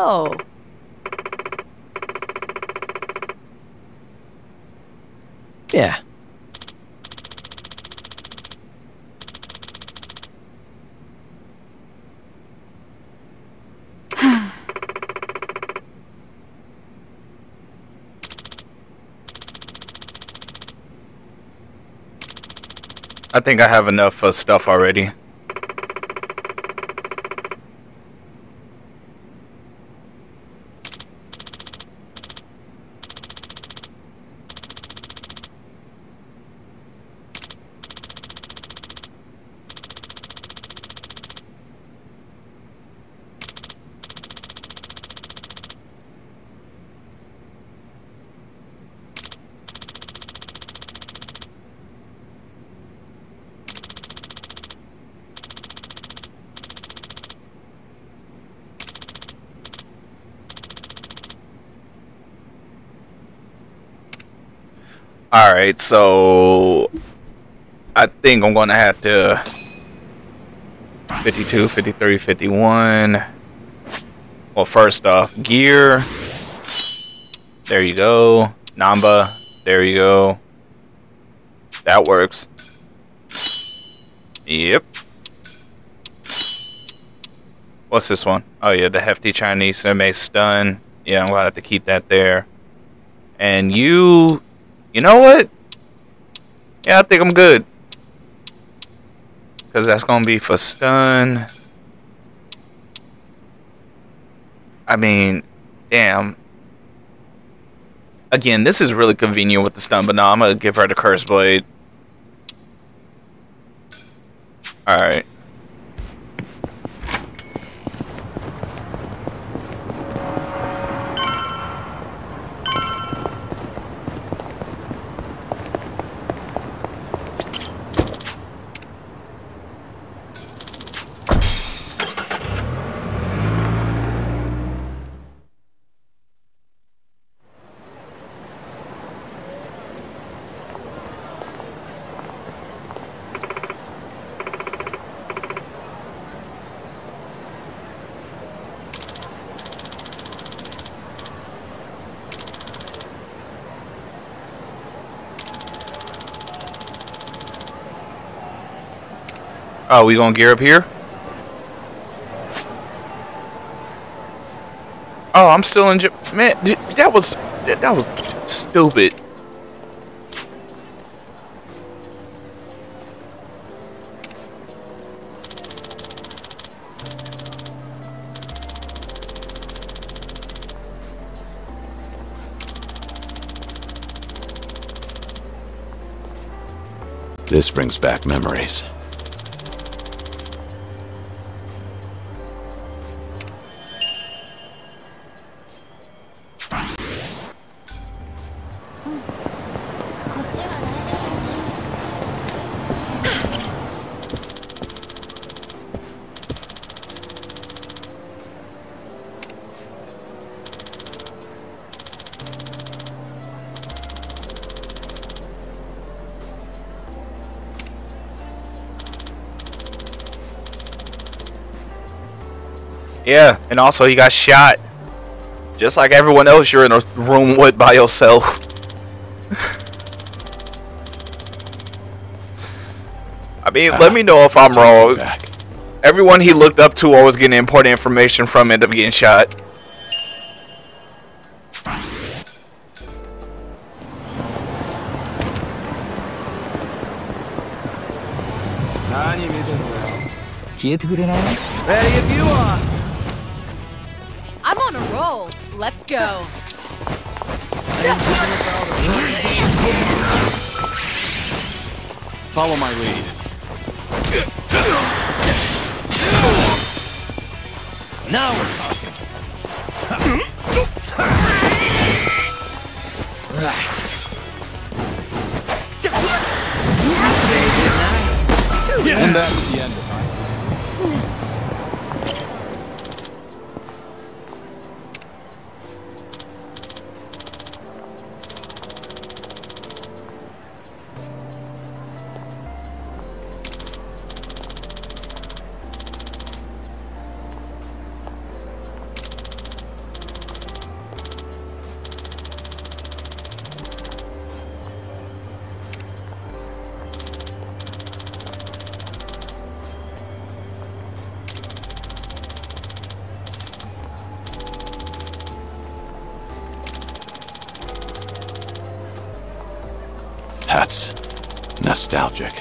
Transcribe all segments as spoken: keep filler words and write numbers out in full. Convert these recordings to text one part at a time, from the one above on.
Oh. Yeah. I think I have enough uh, stuff already. Alright, so I think I'm gonna have to fifty-two, fifty-three, fifty-one. Well, first off, gear. There you go. Namba. There you go. That works. Yep. What's this one? Oh, yeah, the hefty Chinese M A stun. Yeah, I'm gonna have to keep that there. And you. You know what? Yeah, I think I'm good. Because that's going to be for stun. I mean, damn. Again, this is really convenient with the stun, but no, I'm going to give her the Curse Blade. Alright. Oh, we gonna gear up here? Oh, I'm still in Japan. Man, dude, that was that was stupid. This brings back memories. Yeah, and also he got shot. Just like everyone else you're in a room with by yourself. I mean, ah, let me know if I'm wrong. Back. Everyone he looked up to or was getting important information from ended up getting shot. Ready if you are. Let's go. Follow my lead. Now we're talking. Right. And that's the end of it. That's nostalgic.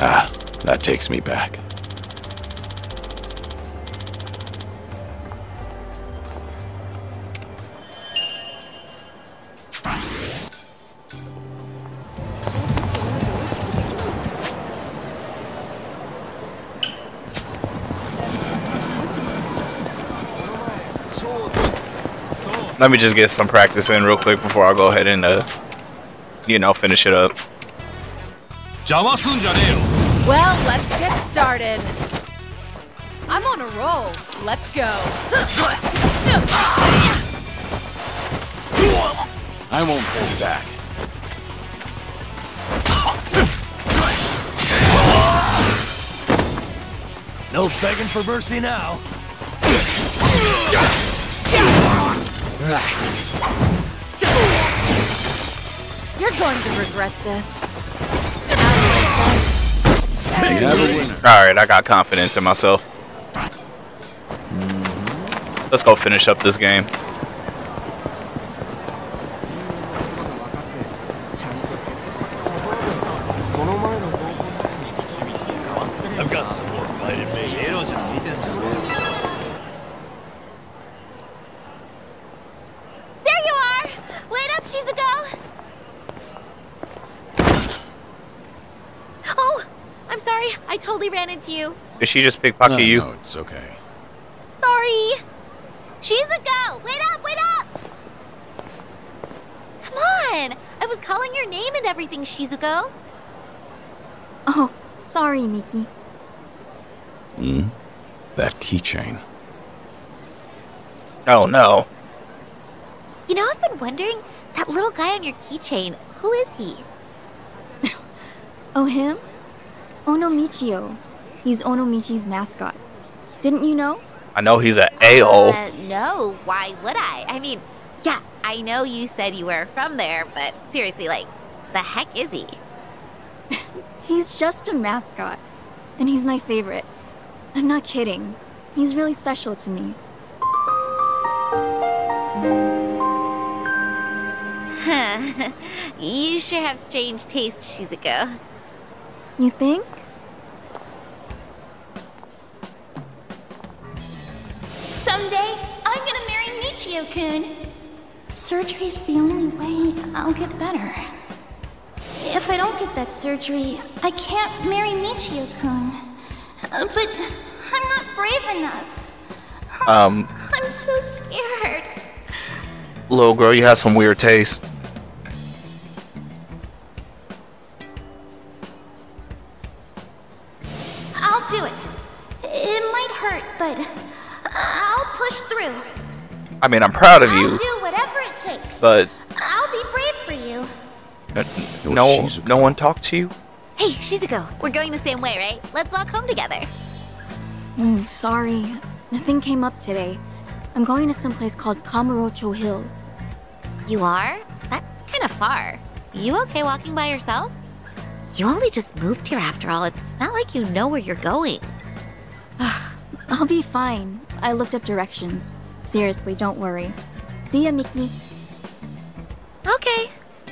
Ah, that takes me back. Let me just get some practice in real quick before I go ahead and, uh, you know, finish it up. Well, let's get started. I'm on a roll. Let's go. I won't pull you back. No begging for mercy now. Right. You're going to regret this. Alright, I got confidence in myself. Let's go finish up this game. I've got some more fight in me. There you are! Wait up, Shizuko! I'm sorry, I totally ran into you. Did she just pickpocket no, you? No, it's okay. Sorry. Shizuko, wait up, wait up! Come on! I was calling your name and everything, Shizuko. Oh, sorry, Miki. Hmm? That keychain. Oh, no. You know, I've been wondering, that little guy on your keychain, who is he? Oh, him? Onomichijo. He's Onomichi's mascot. Didn't you know? I know he's an a-hole. Uh, no, why would I? I mean, yeah, I know you said you were from there, but seriously, like, the heck is he? He's just a mascot. And he's my favorite. I'm not kidding. He's really special to me. Huh. You sure have strange taste, Shizuko. You think? Someday, I'm gonna marry Michio-kun. Surgery's the only way I'll get better. If I don't get that surgery, I can't marry Michio-kun. Uh, but I'm not brave enough. Um. I'm so scared. Little girl, you have some weird taste. I mean, I'm proud of you. I'll do whatever it takes. But I'll be brave for you. Uh, no, Shizuko. No one talked to you. Hey, Shizuko, we're going the same way, right? Let's walk home together. Mm, sorry, nothing came up today. I'm going to some place called Kamurocho Hills. You are? That's kind of far. You okay walking by yourself? You only just moved here after all. It's not like you know where you're going. I'll be fine. I looked up directions. Seriously, don't worry. See ya, Miki. Okay.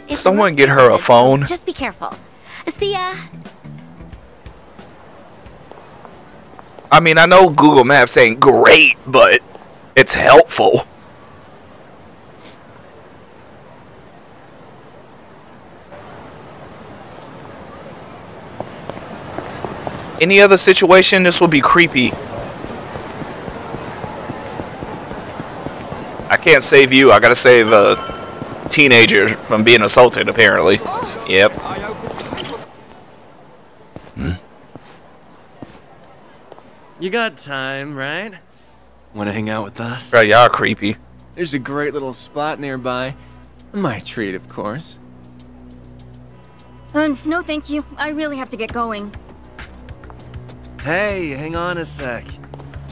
If someone get her a phone. Just be careful. See ya. I mean, I know Google Maps ain't great, but it's helpful. Any other situation, this will be creepy. I can't save you. I gotta save a teenager from being assaulted, apparently. Yep. Hmm? You got time, right? Wanna hang out with us? Bro, y'all creepy. There's a great little spot nearby. My treat, of course. Um, no thank you. I really have to get going. Hey, hang on a sec.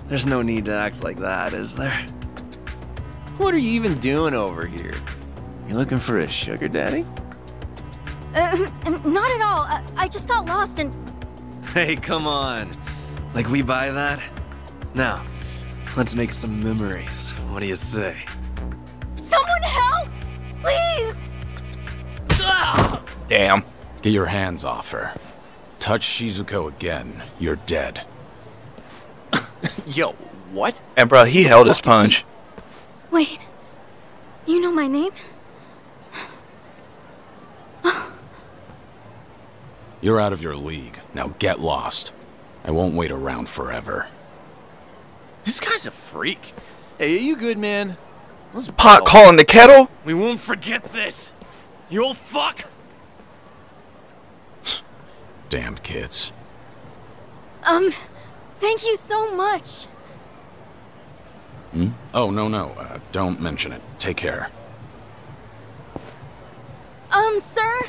There's no need to act like that, is there? What are you even doing over here? You looking for a sugar daddy? Uh, not at all. I, I just got lost and... Hey, come on. Like we buy that? Now, let's make some memories. What do you say? Someone help! Please! Damn. Get your hands off her. Touch Shizuko again, you're dead. Yo, what? And bro, he held his punch. Wait, you know my name? You're out of your league. Now get lost. I won't wait around forever. This guy's a freak. Hey, are you good, man? Let's pot calling the kettle? We won't forget this. You old fuck! Damn kids. Um, thank you so much. Hmm? Oh, no, no. Uh, don't mention it. Take care. Um, sir?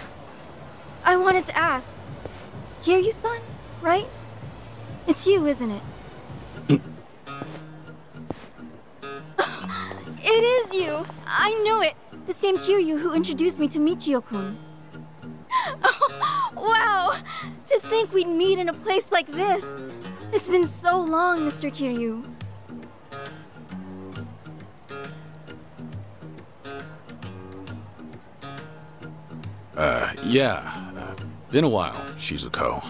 I wanted to ask. Kiryu-san, right? It's you, isn't it? It is you. I knew it. The same Kiryu who introduced me to Michio-kun. Oh, wow! To think we'd meet in a place like this! It's been so long, Mister Kiryu. Uh, yeah. Uh, been a while, Shizuko.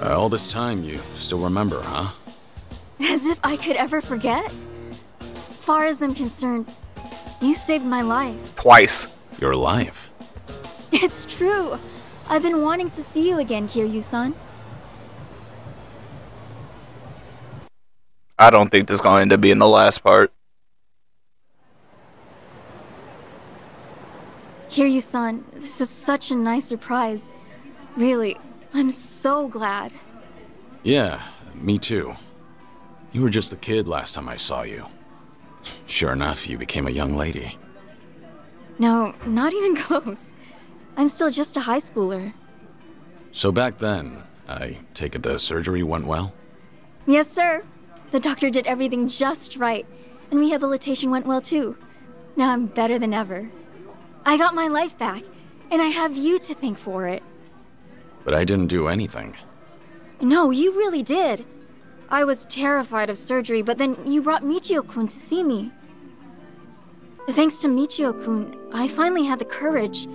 Uh, all this time, you still remember, huh? As if I could ever forget? Far as I'm concerned, you saved my life. Twice. Your life? It's true. I've been wanting to see you again, Kiryu-san. I don't think this is going to end up being the last part. Kiryu-san, this is such a nice surprise. Really, I'm so glad. Yeah, me too. You were just a kid last time I saw you. Sure enough, you became a young lady. No, not even close. I'm still just a high schooler. So back then, I take it the surgery went well? Yes, sir. The doctor did everything just right, and rehabilitation went well too. Now I'm better than ever. I got my life back, and I have you to thank for it. But I didn't do anything. No, you really did. I was terrified of surgery, but then you brought Michio-kun to see me. Thanks to Michio-kun, I finally had the courage.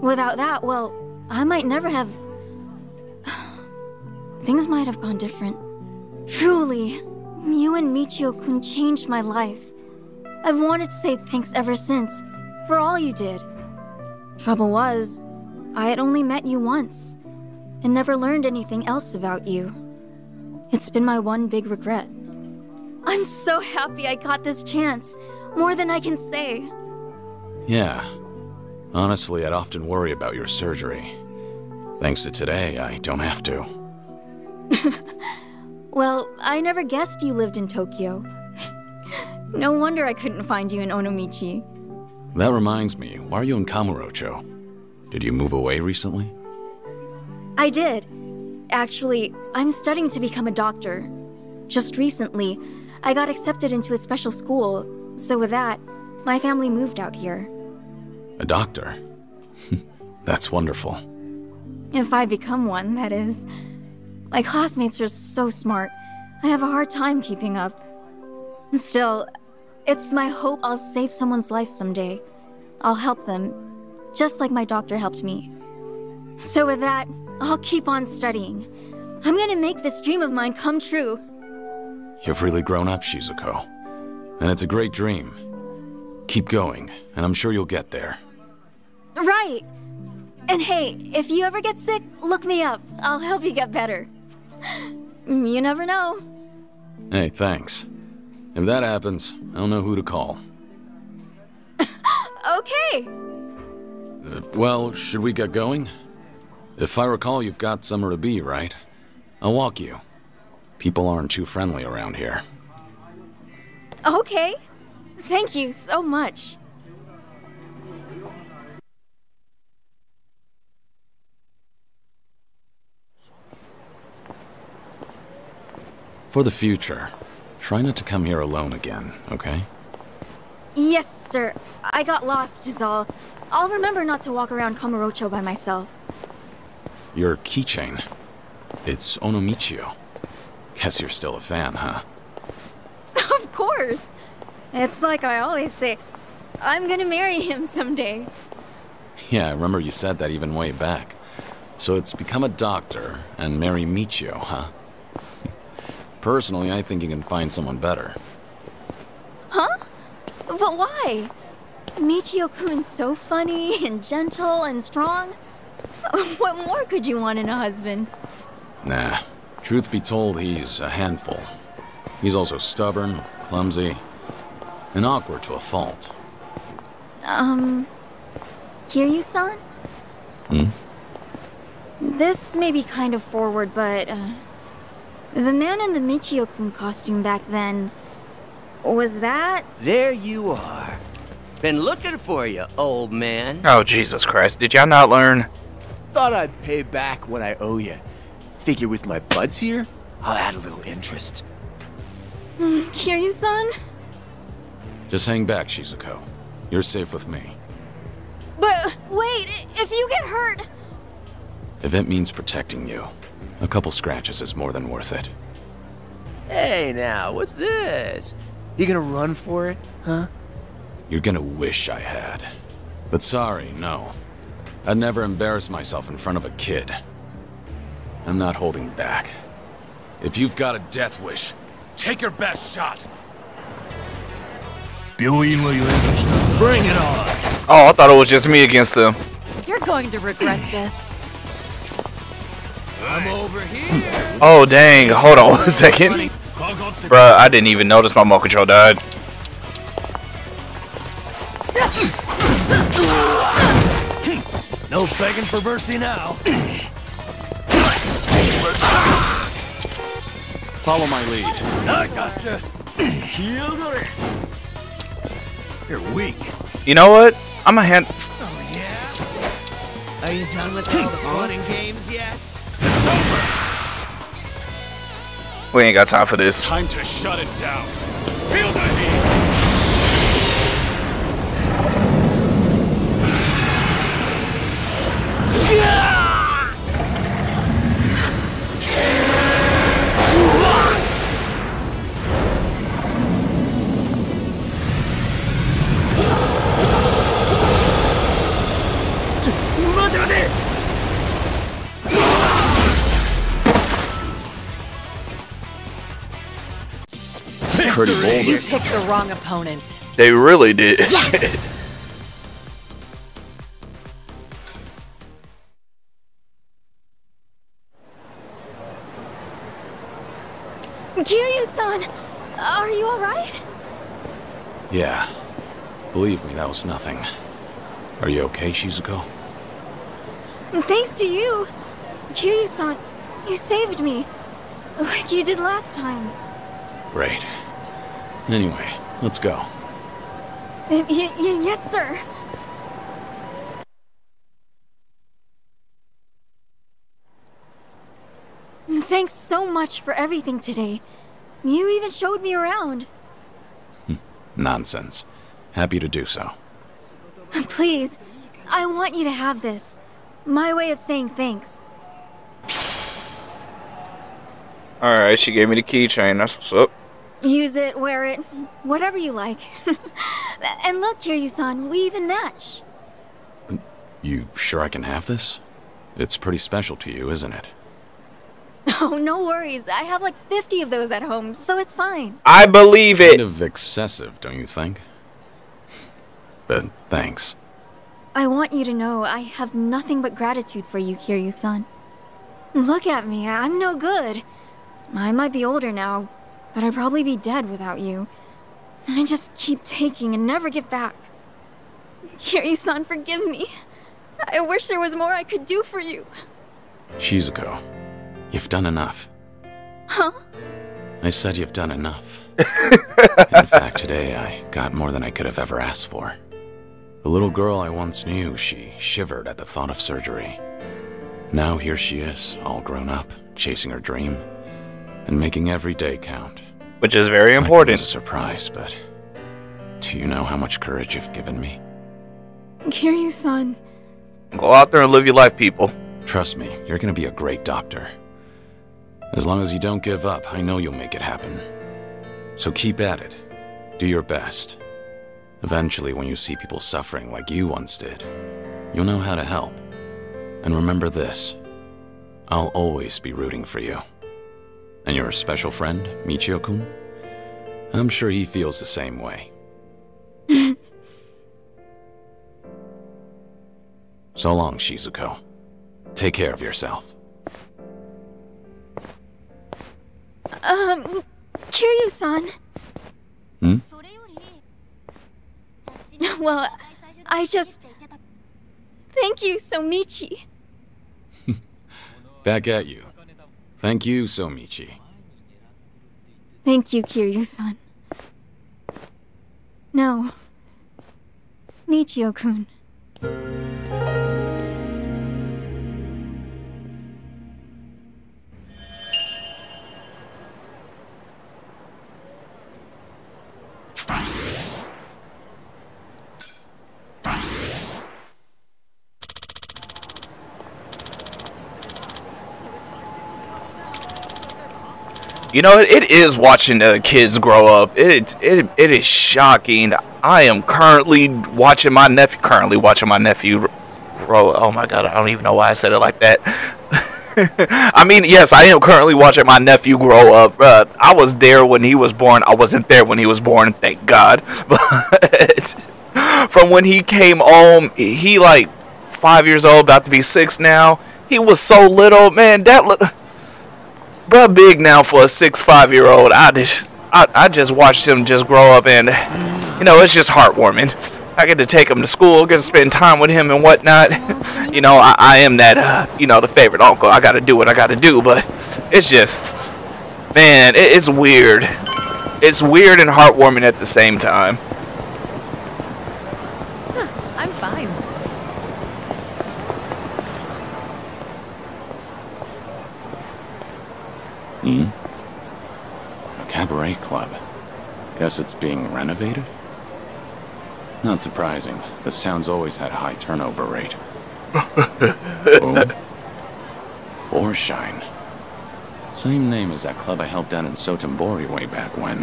Without that, well, I might never have... Things might have gone different. Truly, you and Michio-kun changed my life. I've wanted to say thanks ever since, for all you did. Trouble was, I had only met you once, and never learned anything else about you. It's been my one big regret. I'm so happy I got this chance, more than I can say. Yeah. Honestly, I'd often worry about your surgery. Thanks to today, I don't have to. Well, I never guessed you lived in Tokyo. No wonder I couldn't find you in Onomichi. That reminds me, why are you in Kamurocho? Did you move away recently? I did. Actually, I'm studying to become a doctor. Just recently, I got accepted into a special school, so with that, my family moved out here. A doctor? That's wonderful. If I become one, that is. My classmates are so smart. I have a hard time keeping up. Still, it's my hope I'll save someone's life someday. I'll help them, just like my doctor helped me. So with that, I'll keep on studying. I'm gonna make this dream of mine come true. You've really grown up, Shizuko. And it's a great dream. Keep going, and I'm sure you'll get there. Right! And hey, if you ever get sick, look me up. I'll help you get better. You never know. Hey, thanks. If that happens, I'll know who to call. Okay! Uh, well, should we get going? If I recall, you've got somewhere to be, right? I'll walk you. People aren't too friendly around here. Okay. Thank you so much. For the future, try not to come here alone again, okay? Yes, sir. I got lost, is all. I'll remember not to walk around Kamurocho by myself. Your keychain. It's Onomichijo. Guess you're still a fan, huh? Of course! It's like I always say, I'm gonna marry him someday. Yeah, I remember you said that even way back. So it's become a doctor and marry Michio, huh? Personally, I think you can find someone better. Huh? But why? Michio-kun's so funny and gentle and strong. What more could you want in a husband? Nah. Truth be told, he's a handful. He's also stubborn, clumsy, and awkward to a fault. Um... Kiryu-san? Hmm? This may be kind of forward, but... Uh, the man in the Michio-kun costume back then... was that... There you are. Been looking for you, old man. Oh, Jesus Christ. Did y'all not learn? Thought I'd pay back what I owe you. Figure with my buds here, I'll add a little interest. Mm, Kiryu-san? Just hang back, Shizuko. You're safe with me. But wait, if you get hurt... If it means protecting you, a couple scratches is more than worth it. Hey now, what's this? You gonna run for it, huh? You're gonna wish I had. But sorry, no. I'd never embarrass myself in front of a kid. I'm not holding back. If you've got a death wish, take your best shot. Bring it on. Oh, I thought it was just me against them. You're going to regret this. I'm over here. Oh, dang. Hold on one second. Bruh, I didn't even notice my remote control died. No begging for mercy now. Follow my lead. I gotcha. You're weak. You know what? I'm a hand. Oh yeah. Are you done with all the fun and games yet? It's over. We ain't got time for this. Time to shut it down. Feel the heat. Yeah! Pretty bold. You picked the wrong opponent. They really did. Yes. Kiryu-san, are you all right? Yeah. Believe me, that was nothing. Are you okay, Shizuko? Thanks to you, Kiryu-san, you saved me, like you did last time. Great. Anyway, let's go. Y- y- yes, sir. Thanks so much for everything today. You even showed me around. Nonsense. Happy to do so. Please, I want you to have this. My way of saying thanks. Alright, she gave me the keychain. That's what's up. Use it, wear it, whatever you like. And look, Kiryu-san, we even match. You sure I can have this? It's pretty special to you, isn't it? Oh, no worries. I have like fifty of those at home, so it's fine. I believe it. Kind of excessive, don't you think? But thanks. I want you to know I have nothing but gratitude for you, Kiryu-san. Look at me, I'm no good. I might be older now, but I'd probably be dead without you. I just keep taking and never give back. Kiryu-san, forgive me. I wish there was more I could do for you. Shizuko, you've done enough. Huh? I said you've done enough. In fact, today I got more than I could have ever asked for. The little girl I once knew, she shivered at the thought of surgery. Now here she is, all grown up, chasing her dream, and making every day count. Which is very important. It's a surprise, but do you know how much courage you've given me? Kiryu-san. Go out there and live your life, people. Trust me, you're gonna be a great doctor. As long as you don't give up, I know you'll make it happen. So keep at it. Do your best. Eventually, when you see people suffering like you once did, you'll know how to help. And remember this, I'll always be rooting for you. And your special friend, Michio-kun? I'm sure he feels the same way. So long, Shizuko. Take care of yourself. Um, Kiryu-san? Hmm? Well, I just... Thank you, Somichi. Back at you. Thank you, Somichi. Thank you, Kiryu-san. No. Michio-kun. You know, it is watching the kids grow up. It it it is shocking. I am currently watching my nephew. Currently watching my nephew grow. Oh my god! I don't even know why I said it like that. I mean, yes, I am currently watching my nephew grow up. Uh, I was there when he was born. I wasn't there when he was born. Thank God. But from when he came home, he like five years old, about to be six now. He was so little, man. That little. Bruh big now for a six five year old. I just I, I just watched him just grow up, and you know, it's just heartwarming. I get to take him to school, get to spend time with him and whatnot. You know, I, I am that uh, you know, the favorite uncle. I gotta do what I gotta do, but it's just, man, it, it's weird. It's weird and heartwarming at the same time. Huh, I'm fine. Hmm. A cabaret club. Guess it's being renovated? Not surprising. This town's always had a high turnover rate. Oh. Four Shine. Same name as that club I helped out in Sotenbori way back when.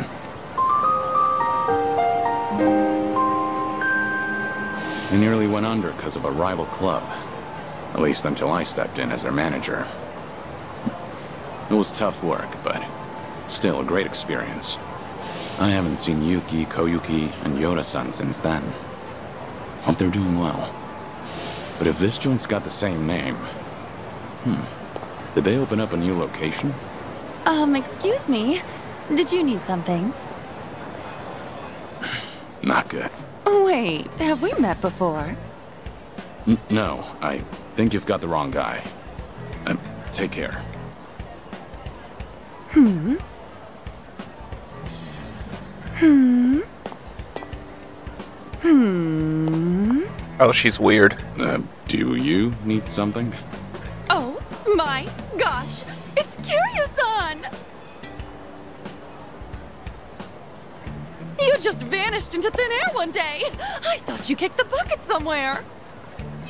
They nearly went under because of a rival club. At least until I stepped in as their manager. It was tough work, but still a great experience. I haven't seen Yuki, Koyuki, and Yoda-san since then. Hope they're doing well. But if this joint's got the same name... Hmm. Did they open up a new location? Um, excuse me? Did you need something? Not good. Wait, have we met before? N no, I think you've got the wrong guy. Uh, take care. Hmm. Hmm. Hmm. Oh, she's weird. Uh, do you need something? Oh my gosh! It's Kiryu-san! You just vanished into thin air one day! I thought you kicked the bucket somewhere!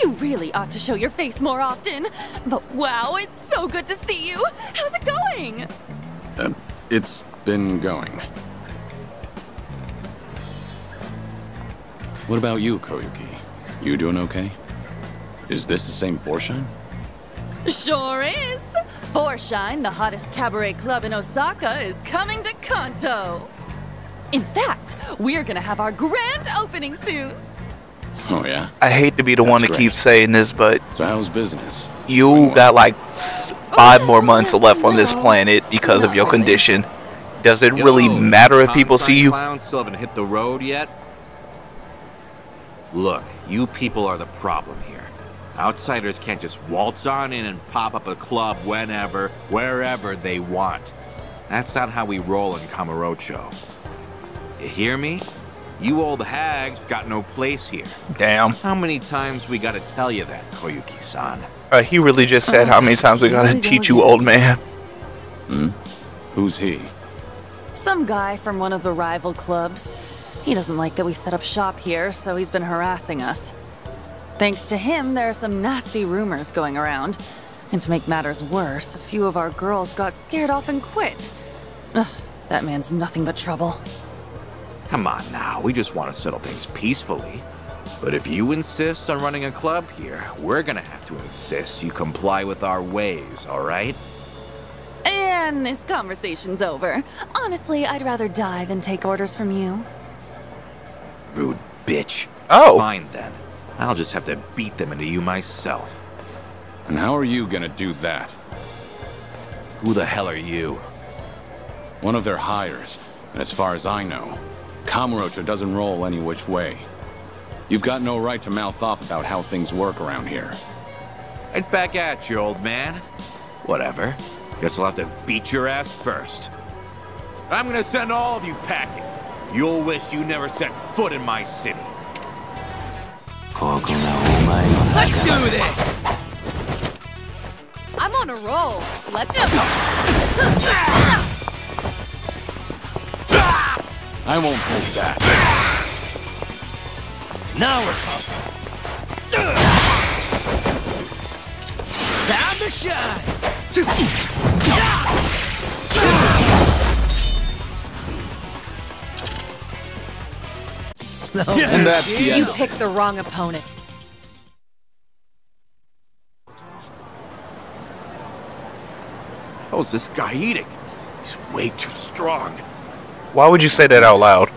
You really ought to show your face more often. But wow, it's so good to see you! How's it going? Uh, it's been going. What about you, Koyuki? You doing okay? Is this the same Four Shine? Sure is! Four Shine, the hottest cabaret club in Osaka, is coming to Kanto. In fact, we're gonna have our grand opening soon. Oh yeah. I hate to be the That's one to great. keep saying this, but so how's business? You got like five more months left on this planet because of your condition. Does it really matter if people see you? Still haven't hit the road yet. Look, you people are the problem here. Outsiders can't just waltz on in and pop up a club whenever, wherever they want. That's not how we roll in Kamurocho. You hear me? You old hags got no place here. Damn. How many times we gotta tell you that, Koyuki-san? Uh, he really just said uh, how many times we gotta teach you, old man. Hmm? Who's he? Some guy from one of the rival clubs. He doesn't like that we set up shop here, so he's been harassing us. Thanks to him, there are some nasty rumors going around. And to make matters worse, a few of our girls got scared off and quit. Ugh, that man's nothing but trouble. Come on now, we just want to settle things peacefully. But if you insist on running a club here, we're gonna have to insist you comply with our ways, all right? And this conversation's over. Honestly, I'd rather die than take orders from you. Rude bitch. Oh. Fine then. I'll just have to beat them into you myself. And how are you gonna do that? Who the hell are you? One of their hires, and as far as I know, Kamurocho doesn't roll any which way. You've got no right to mouth off about how things work around here. Right back at you, old man. Whatever. Guess I'll have to beat your ass first. I'm gonna send all of you packing. You'll wish you never set foot in my city. Let's do this! I'm on a roll. Let's go! I won't hold that. Now we're talking. Time to shine. No. And that's the end. You picked the wrong opponent. How's this guy eating? He's way too strong. Why would you say that out loud?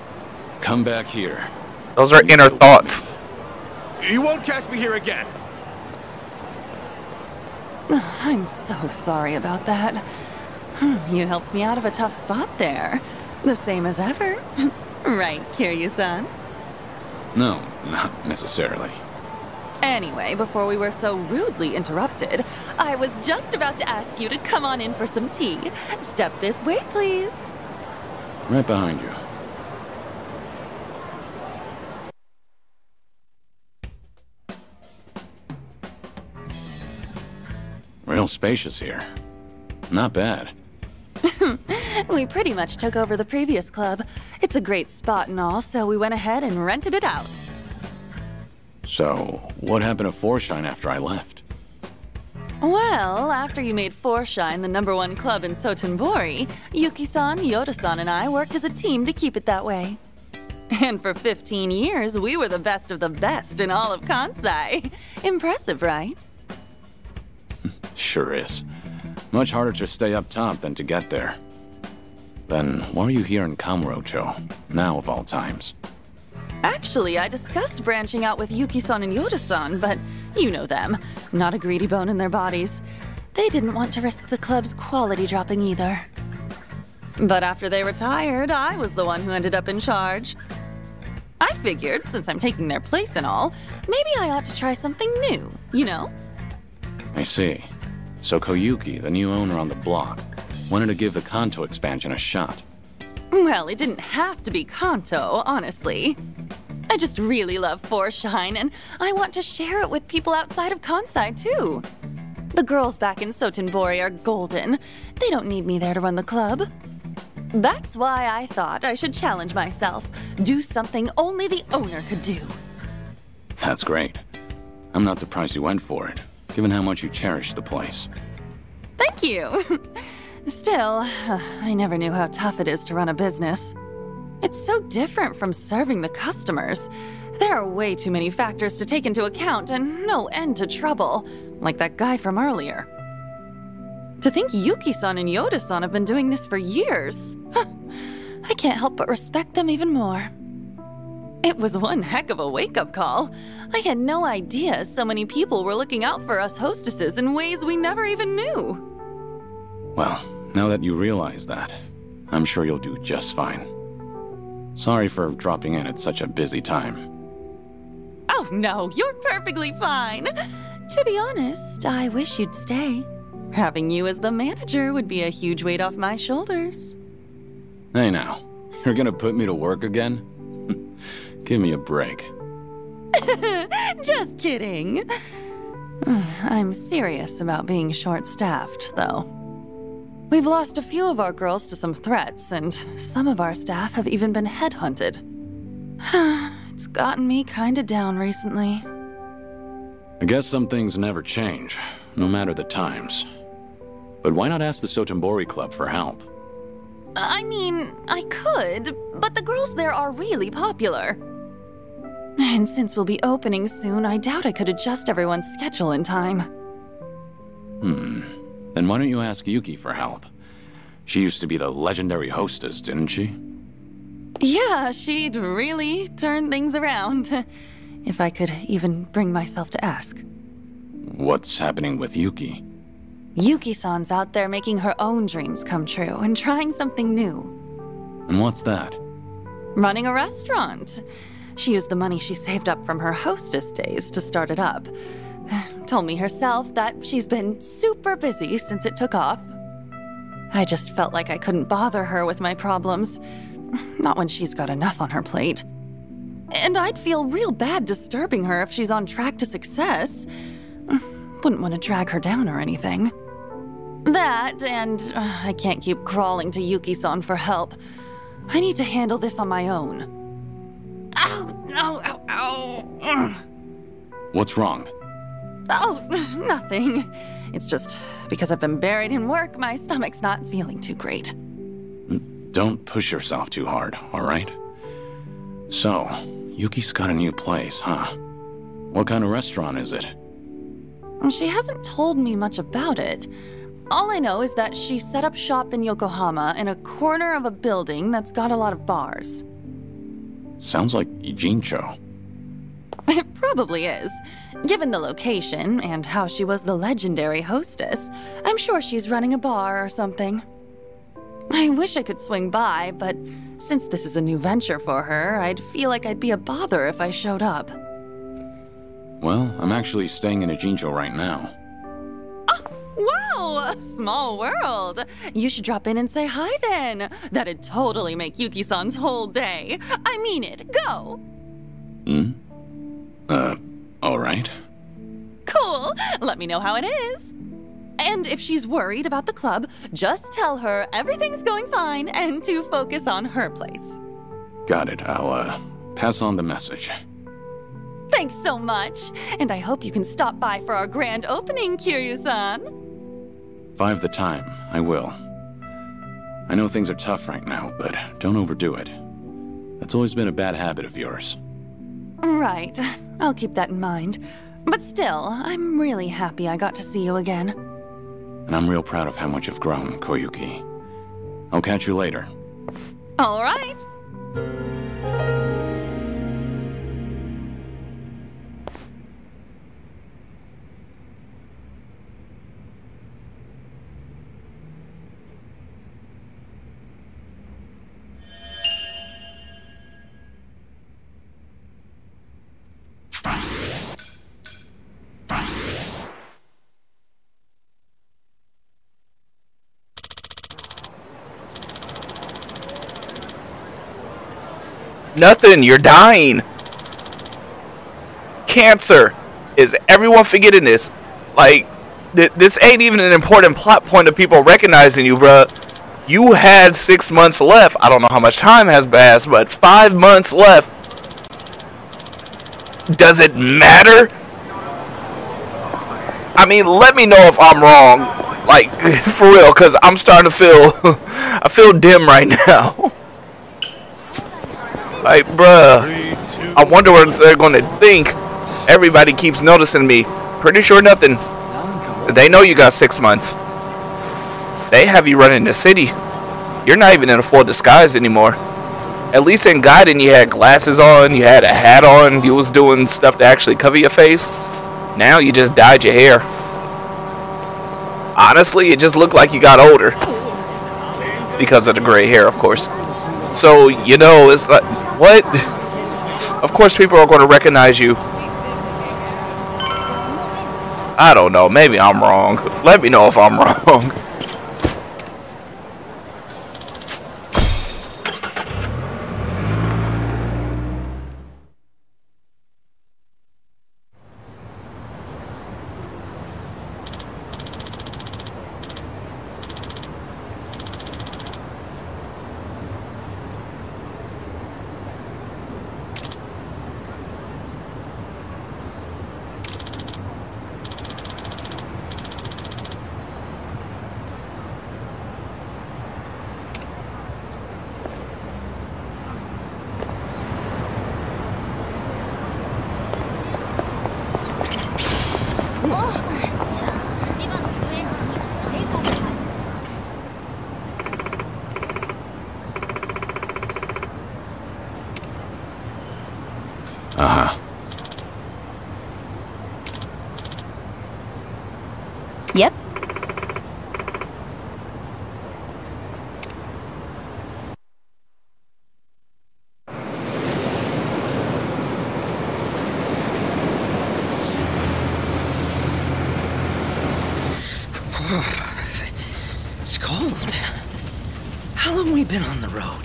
Come back here. Those are inner thoughts. You won't catch me here again. I'm so sorry about that. You helped me out of a tough spot there. The same as ever. Right, Kiryu-san? No, not necessarily. Anyway, before we were so rudely interrupted, I was just about to ask you to come on in for some tea. Step this way, please. Right behind you. Real spacious here. Not bad. We pretty much took over the previous club. It's a great spot and all, so we went ahead and rented it out. So, what happened to Four Shine after I left? Well, after you made Four Shine the number one club in Sotenbori, Yuki-san, Yoda-san, and I worked as a team to keep it that way. And for fifteen years, we were the best of the best in all of Kansai. Impressive, right? Sure is. Much harder to stay up top than to get there. Then, why are you here in Kamurocho, now of all times? Actually, I discussed branching out with Yuki-san and Yoda-san, but you know them. Not a greedy bone in their bodies. They didn't want to risk the club's quality dropping either. But after they retired, I was the one who ended up in charge. I figured, since I'm taking their place and all, maybe I ought to try something new, you know? I see. So Koyuki, the new owner on the block, wanted to give the Kanto expansion a shot. Well, it didn't have to be Kanto, honestly. I just really love Four Shine, and I want to share it with people outside of Kansai, too. The girls back in Sotenbori are golden. They don't need me there to run the club. That's why I thought I should challenge myself. Do something only the owner could do. That's great. I'm not surprised you went for it, given how much you cherish the place. Thank you. Still, I never knew how tough it is to run a business. It's so different from serving the customers. There are way too many factors to take into account and no end to trouble, like that guy from earlier. To think Yuki-san and Yoda-san have been doing this for years. Huh. I can't help but respect them even more. It was one heck of a wake-up call. I had no idea so many people were looking out for us hostesses in ways we never even knew. Well, now that you realize that, I'm sure you'll do just fine. Sorry for dropping in at such a busy time. Oh no, you're perfectly fine. To be honest, I wish you'd stay. Having you as the manager would be a huge weight off my shoulders. Hey now, you're gonna put me to work again? Give me a break. Just kidding. I'm serious about being short-staffed, though. We've lost a few of our girls to some threats, and some of our staff have even been headhunted. It's gotten me kinda down recently. I guess some things never change, no matter the times. But why not ask the Sotenbori Club for help? I mean, I could, but the girls there are really popular. And since we'll be opening soon, I doubt I could adjust everyone's schedule in time. Hmm. Then why don't you ask Yuki for help? She used to be the legendary hostess, didn't she? Yeah, she'd really turn things around. If I could even bring myself to ask. What's happening with Yuki? Yuki-san's out there making her own dreams come true and trying something new. And what's that? Running a restaurant. She used the money she saved up from her hostess days to start it up. Told me herself that she's been super busy since it took off. I just felt like I couldn't bother her with my problems. Not when she's got enough on her plate. And I'd feel real bad disturbing her if she's on track to success. Wouldn't want to drag her down or anything. That, and uh, I can't keep crawling to Yuki-san for help. I need to handle this on my own. Ow! Ow! Ow! Ow! Ugh. What's wrong? Oh, nothing. It's just because I've been buried in work, my stomach's not feeling too great. Don't push yourself too hard, all right? So, Yuki's got a new place, huh? What kind of restaurant is it? She hasn't told me much about it. All I know is that she set up shop in Yokohama in a corner of a building that's got a lot of bars. Sounds like Ijincho. It probably is. Given the location and how she was the legendary hostess, I'm sure she's running a bar or something. I wish I could swing by, but since this is a new venture for her, I'd feel like I'd be a bother if I showed up. Well, I'm actually staying in Ijincho right now. Oh, wow! Small world! You should drop in and say hi then! That'd totally make Yuki-san's whole day! I mean it! Go! Hmm? Uh, alright. Cool! Let me know how it is! And if she's worried about the club, just tell her everything's going fine and to focus on her place. Got it. I'll, uh, pass on the message. Thanks so much, and I hope you can stop by for our grand opening, Kiryu-san. Five the time, I will. I know things are tough right now, but don't overdo it. That's always been a bad habit of yours. Right, I'll keep that in mind. But still, I'm really happy I got to see you again. And I'm real proud of how much you've grown, Koyuki. I'll catch you later. All right. Nothing, you're dying. Cancer. Is everyone forgetting this? Like, th this ain't even an important plot point of people recognizing you, bruh. You had six months left. I don't know how much time has passed, but five months left. Does it matter? I mean, let me know if I'm wrong. Like, for real, because I'm starting to feel, I feel dim right now. Like, bruh, I wonder what they're going to think. Everybody keeps noticing me. Pretty sure nothing. They know you got six months. They have you running the city. You're not even in a full disguise anymore. At least in Gaiden, you had glasses on, you had a hat on, you was doing stuff to actually cover your face. Now you just dyed your hair. Honestly, it just looked like you got older. Because of the gray hair, of course. So, you know, it's like, what? Of course people are going to recognize you. I don't know, maybe I'm wrong. Let me know if I'm wrong.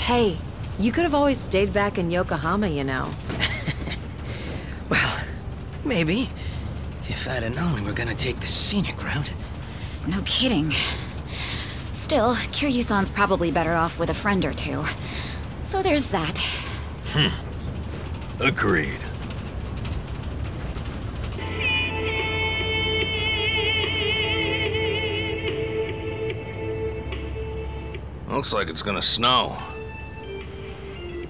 Hey, you could have always stayed back in Yokohama, you know. Well, maybe. If I'd have known we were gonna take the scenic route. No kidding. Still, Kiryu-san's probably better off with a friend or two. So there's that. Hmm. Agreed. Looks like it's gonna snow.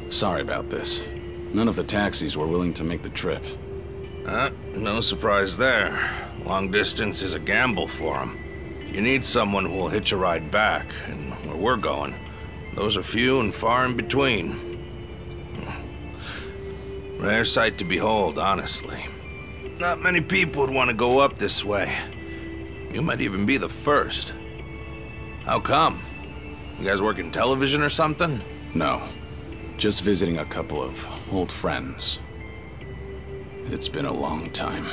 Sorry about this. None of the taxis were willing to make the trip. Uh, no surprise there. Long distance is a gamble for them. You need someone who will hitch a ride back, and where we're going, those are few and far in between. Rare sight to behold, honestly. Not many people would want to go up this way. You might even be the first. How come? You guys work in television or something? No. Just visiting a couple of old friends. It's been a long time.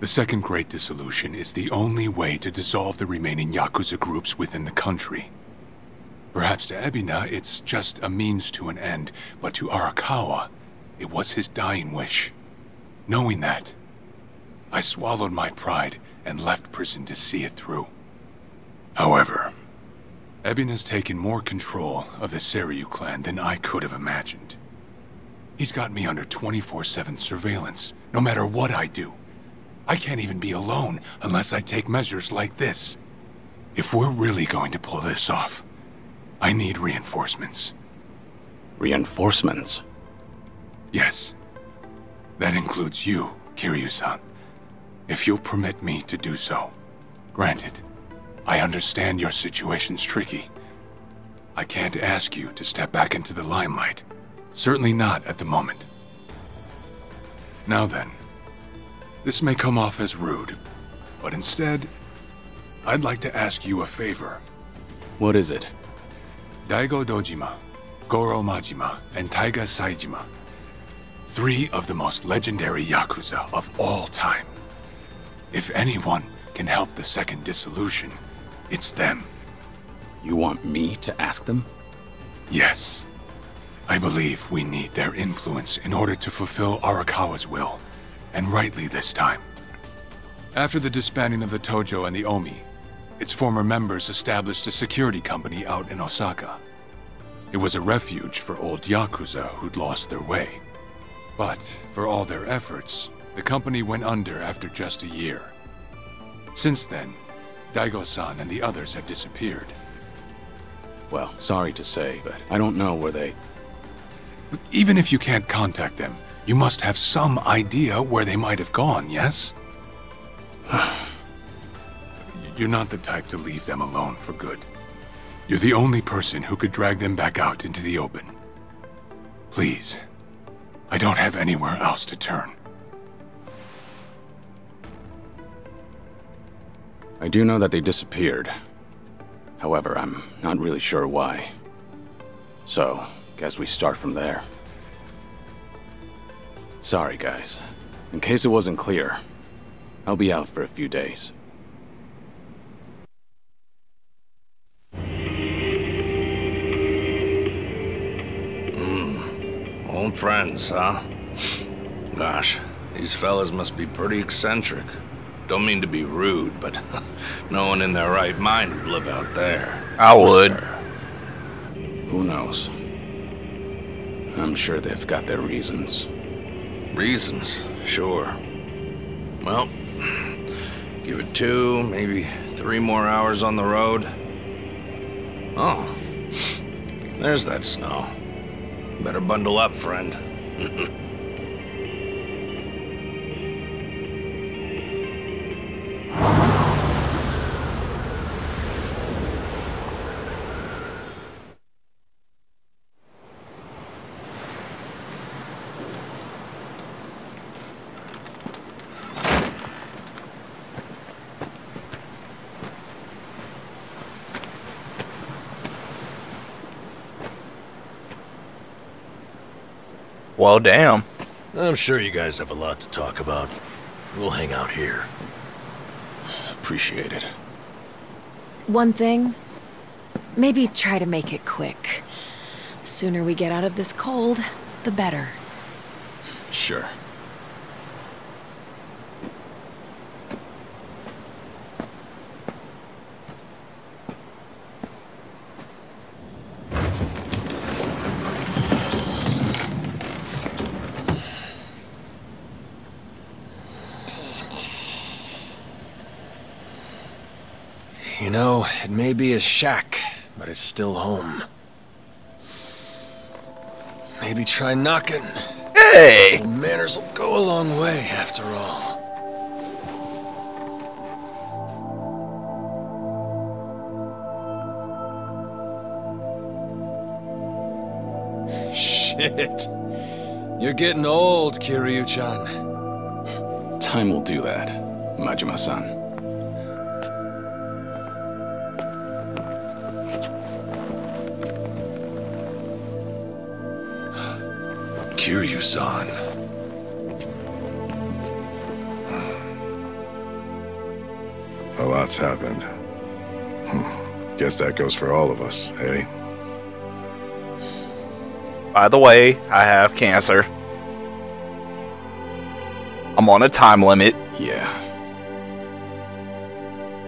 The second great dissolution is the only way to dissolve the remaining Yakuza groups within the country. Perhaps to Ebina, it's just a means to an end, but to Arakawa, it was his dying wish. Knowing that, I swallowed my pride and left prison to see it through. However, Ebina's taken more control of the Seiryu clan than I could have imagined. He's got me under twenty-four seven surveillance, no matter what I do. I can't even be alone unless I take measures like this. If we're really going to pull this off, I need reinforcements. Reinforcements? Yes. That includes you, Kiryu-san. If you'll permit me to do so. Granted, I understand your situation's tricky. I can't ask you to step back into the limelight. Certainly not at the moment. Now then. This may come off as rude, but instead, I'd like to ask you a favor. What is it? Daigo Dojima, Goro Majima, and Taiga Saejima. Three of the most legendary Yakuza of all time. If anyone can help the second dissolution, it's them. You want me to ask them? Yes. I believe we need their influence in order to fulfill Arakawa's will. And rightly this time. After the disbanding of the Tojo and the Omi, its former members established a security company out in Osaka. It was a refuge for old Yakuza who'd lost their way. But for all their efforts, the The company went under after just a year. Since then, Daigo-san and the others have disappeared. Well, sorry to say, but I don't know where they... But even if you can't contact them, you must have some idea where they might have gone, yes? You're not the type to leave them alone for good. You're the only person who could drag them back out into the open. Please, I don't have anywhere else to turn. I do know that they disappeared. However, I'm not really sure why. So, guess we start from there. Sorry, guys. In case it wasn't clear, I'll be out for a few days. Mm, old friends, huh? Gosh, these fellas must be pretty eccentric. Don't mean to be rude, but no one in their right mind would live out there. I would. Sure. Who knows? I'm sure they've got their reasons. Reasons, sure. Well, give it two, maybe three more hours on the road. Oh, there's that snow. Better bundle up, friend. Well, damn. I'm sure you guys have a lot to talk about. We'll hang out here. Appreciate it. One thing? Maybe try to make it quick. The sooner we get out of this cold, the better. Sure. You know, it may be a shack, but it's still home. Maybe try knocking. Hey! Old manners will go a long way, after all. Shit! You're getting old, Kiryu-chan. Time will do that, Majima-san. Kiryu-san. A lot's happened. Hmm. Guess that goes for all of us, eh? By the way, I have cancer. I'm on a time limit. Yeah.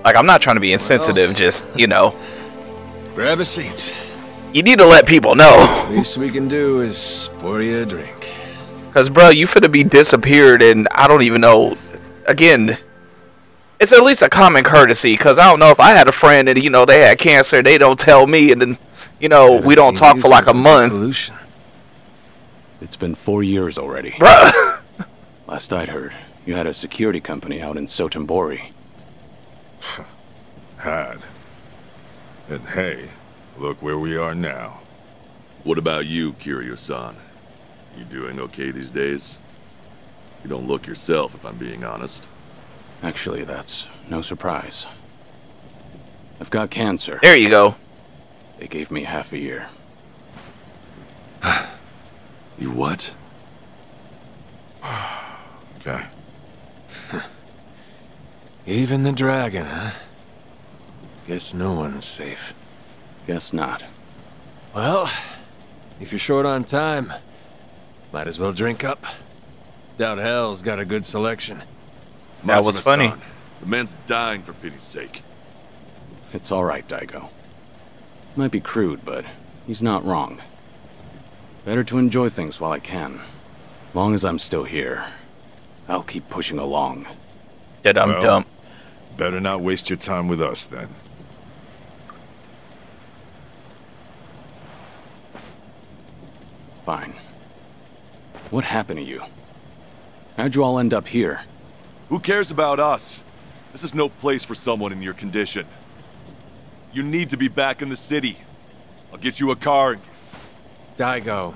Like, I'm not trying to be insensitive, well, just, you know. Grab a seat. You need to let people know. The least we can do is pour you a drink. Cause bro, you finna be disappeared and I don't even know. Again, it's at least a common courtesy. Cause I don't know if I had a friend and you know they had cancer, they don't tell me, and then you know we don't talk for like a month. Solution. It's been four years already. Bruh. Last I'd heard, you had a security company out in Sotenbori. Had. And hey. Look where we are now. What about you, Kiryu-san? You doing okay these days? You don't look yourself, if I'm being honest. Actually, that's no surprise. I've got cancer. There you go. They gave me half a year. You what? Okay. Even the dragon, huh? Guess no one's safe. Guess not. Well, if you're short on time, might as well drink up. Doubt hell's got a good selection. That was funny. The man's dying for pity's sake. It's all right, Daigo. Might be crude, but he's not wrong. Better to enjoy things while I can. Long as I'm still here, I'll keep pushing along. Dead I'm well, dumb. Better not waste your time with us then. Fine. What happened to you? How'd you all end up here? Who cares about us? This is no place for someone in your condition. You need to be back in the city. I'll get you a car. Daigo.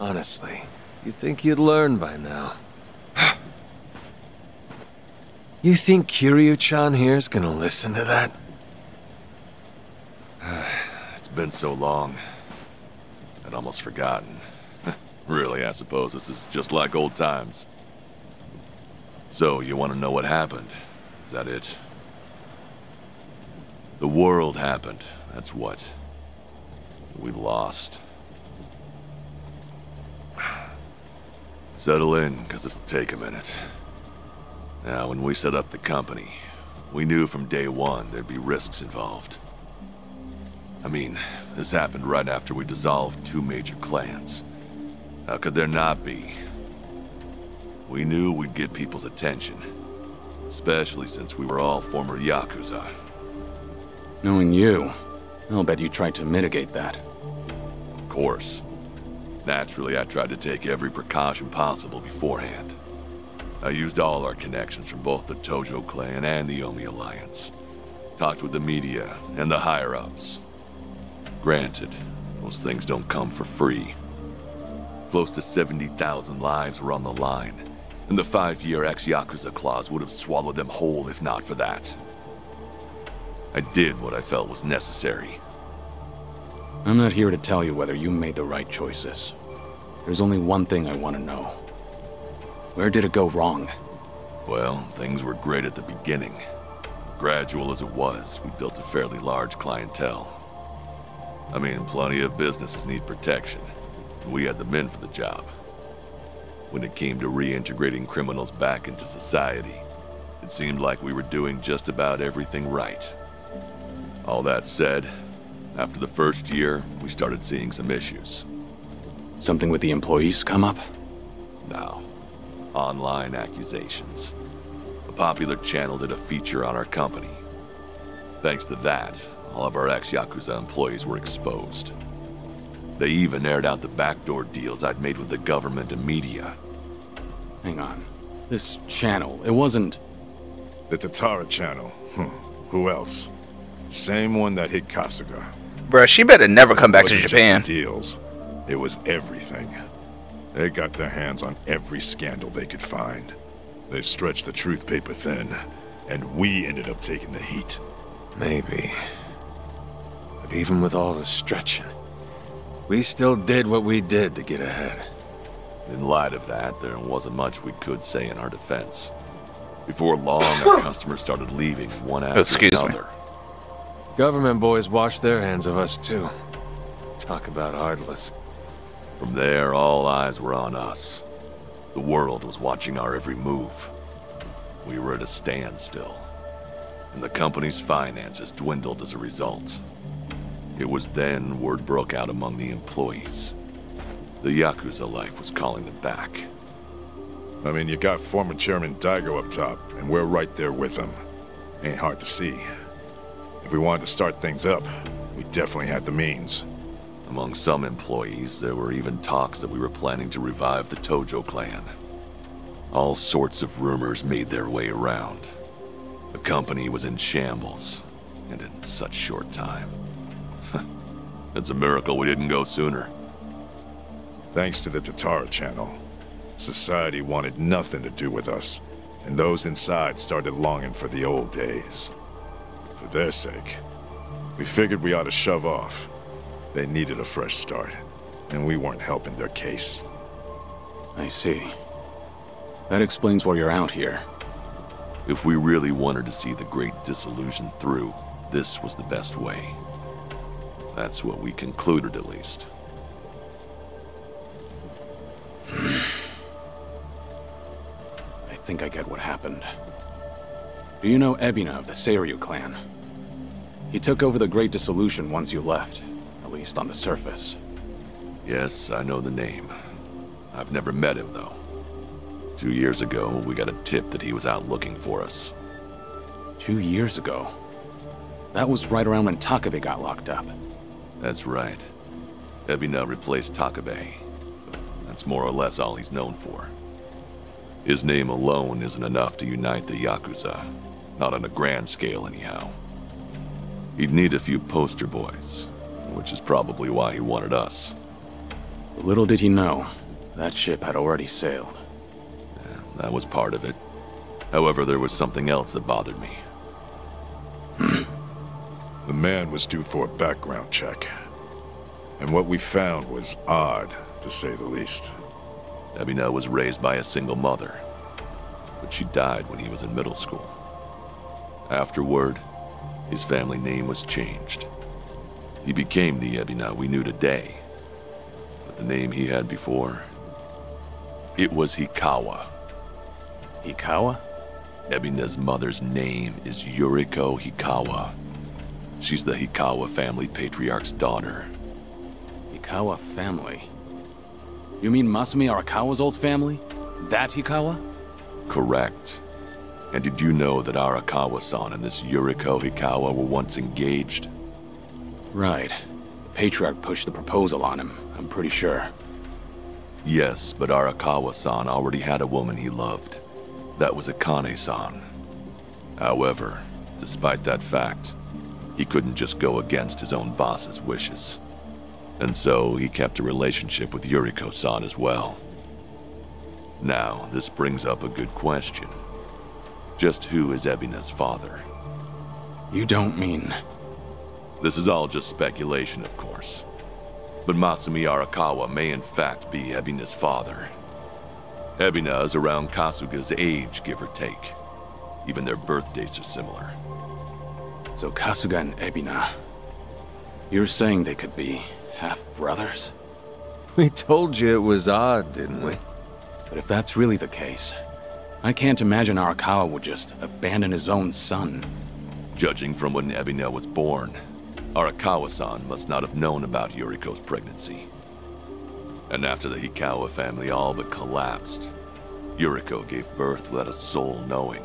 Honestly, you'd think you'd learn by now. You think Kiryu-chan here's gonna listen to that? It's been so long. I'd almost forgotten. Really, I suppose this is just like old times. So, you want to know what happened? Is that it? The world happened, that's what. We lost. Settle in, because it'll take a minute. Now, when we set up the company, we knew from day one there'd be risks involved. I mean, this happened right after we dissolved two major clans. How could there not be? We knew we'd get people's attention, especially since we were all former Yakuza. Knowing you, I'll bet you tried to mitigate that. Of course. Naturally, I tried to take every precaution possible beforehand. I used all our connections from both the Tojo Clan and the Omi Alliance. Talked with the media and the higher-ups. Granted, those things don't come for free. Close to seventy thousand lives were on the line, and the five-year ex-Yakuza clause would have swallowed them whole if not for that. I did what I felt was necessary. I'm not here to tell you whether you made the right choices. There's only one thing I want to know. Where did it go wrong? Well, things were great at the beginning. Gradual as it was, we built a fairly large clientele. I mean, plenty of businesses need protection. We had the men for the job. When it came to reintegrating criminals back into society, it seemed like we were doing just about everything right. All that said, after the first year, we started seeing some issues. Something with the employees come up? No. Online accusations. A popular channel did a feature on our company. Thanks to that, all of our ex-Yakuza employees were exposed. They even aired out the backdoor deals I'd made with the government and media. Hang on. This channel, it wasn't... The Tatara Channel. Hmm. Who else? Same one that hit Kasuga. Bruh, she better never come back to Japan. It wasn't just deals. It was everything. They got their hands on every scandal they could find. They stretched the truth paper thin, and we ended up taking the heat. Maybe. But even with all the stretching, we still did what we did to get ahead. In light of that, there wasn't much we could say in our defense. Before long, our customers started leaving one after Excuse another. Me. Government boys washed their hands of us, too. Talk about heartless. From there, all eyes were on us. The world was watching our every move. We were at a standstill, and the company's finances dwindled as a result. It was then word broke out among the employees. The Yakuza life was calling them back. I mean, you got former Chairman Daigo up top, and we're right there with him. Ain't hard to see. If we wanted to start things up, we definitely had the means. Among some employees, there were even talks that we were planning to revive the Tojo Clan. All sorts of rumors made their way around. The company was in shambles, and in such short time. It's a miracle we didn't go sooner. Thanks to the Tatara Channel, society wanted nothing to do with us, and those inside started longing for the old days. For their sake, we figured we ought to shove off. They needed a fresh start, and we weren't helping their case. I see. That explains why you're out here. If we really wanted to see the Great Dissolution through, this was the best way. That's what we concluded, at least. I think I get what happened. Do you know Ebina of the Seiryu Clan? He took over the Great Dissolution once you left. Least on the surface. Yes, I know the name. I've never met him, though. Two years ago, we got a tip that he was out looking for us. Two years ago? That was right around when Takabe got locked up. That's right. Ebina replaced Takabe. That's more or less all he's known for. His name alone isn't enough to unite the Yakuza. Not on a grand scale, anyhow. He'd need a few poster boys, which is probably why he wanted us. Little did he know, that ship had already sailed. Yeah, that was part of it. However, there was something else that bothered me. The man was due for a background check. And what we found was odd, to say the least. Ebina was raised by a single mother, but she died when he was in middle school. Afterward, his family name was changed. He became the Ebina we knew today, but the name he had before, it was Hikawa. Hikawa? Ebina's mother's name is Yuriko Hikawa. She's the Hikawa family patriarch's daughter. Hikawa family? You mean Masumi Arakawa's old family? That Hikawa? Correct. And did you know that Arakawa-san and this Yuriko Hikawa were once engaged? Right. The patriarch pushed the proposal on him, I'm pretty sure. Yes, but Arakawa-san already had a woman he loved. That was Akane-san. However, despite that fact, he couldn't just go against his own boss's wishes. And so, he kept a relationship with Yuriko-san as well. Now, this brings up a good question. Just who is Ebina's father? You don't mean... This is all just speculation, of course. But Masumi Arakawa may in fact be Ebina's father. Ebina is around Kasuga's age, give or take. Even their birth dates are similar. So Kasuga and Ebina... You're saying they could be... half-brothers? We told you it was odd, didn't we? But if that's really the case, I can't imagine Arakawa would just abandon his own son. Judging from when Ebina was born, Arakawa-san must not have known about Yuriko's pregnancy. And after the Hikawa family all but collapsed, Yuriko gave birth without a soul knowing.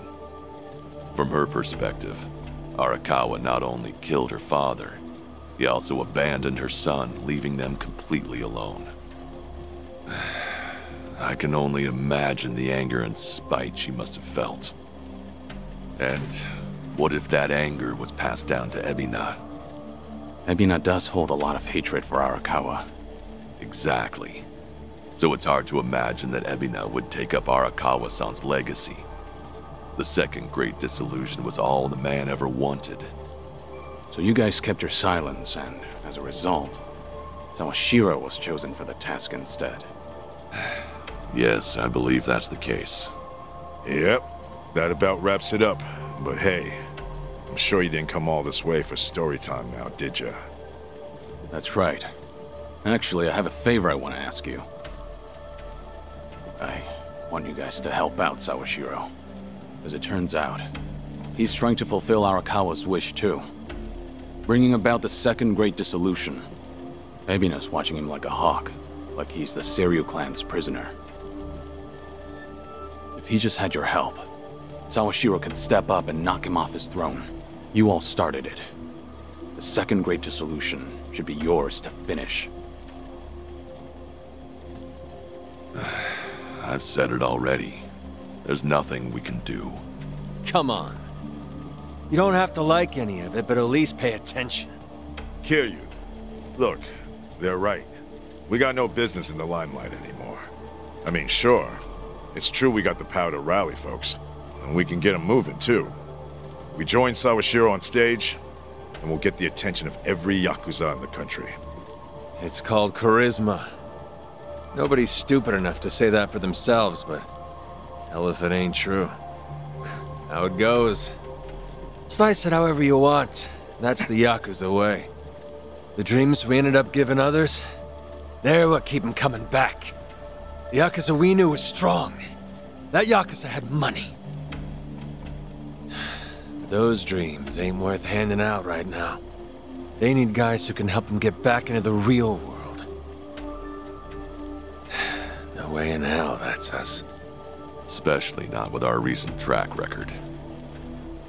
From her perspective, Arakawa not only killed her father, he also abandoned her son, leaving them completely alone. I can only imagine the anger and spite she must have felt. And what if that anger was passed down to Ebina? Ebina does hold a lot of hatred for Arakawa. Exactly. So it's hard to imagine that Ebina would take up Arakawa-san's legacy. The second great disillusion was all the man ever wanted. So you guys kept your silence, and as a result, Sawashiro was chosen for the task instead. Yes, I believe that's the case. Yep, that about wraps it up. But hey, I'm sure you didn't come all this way for story time now, did ya? That's right. Actually, I have a favor I want to ask you. I want you guys to help out Sawashiro. As it turns out, he's trying to fulfill Arakawa's wish too. Bringing about the second great dissolution. Ebina's watching him like a hawk, like he's the Seiryu Clan's prisoner. If he just had your help, Sawashiro could step up and knock him off his throne. You all started it. The second great dissolution should be yours to finish. I've said it already. There's nothing we can do. Come on. You don't have to like any of it, but at least pay attention. Kiryu, look, they're right. We got no business in the limelight anymore. I mean, sure, it's true we got the power to rally folks, and we can get them moving too. We join Sawashiro on stage, and we'll get the attention of every Yakuza in the country. It's called charisma. Nobody's stupid enough to say that for themselves, but hell if it ain't true. How it goes. Slice it however you want. That's the Yakuza way. The dreams we ended up giving others, they're what keep them coming back. The Yakuza we knew was strong. That Yakuza had money. Those dreams ain't worth handing out right now. They need guys who can help them get back into the real world. No way in hell that's us. especially not with our recent track record.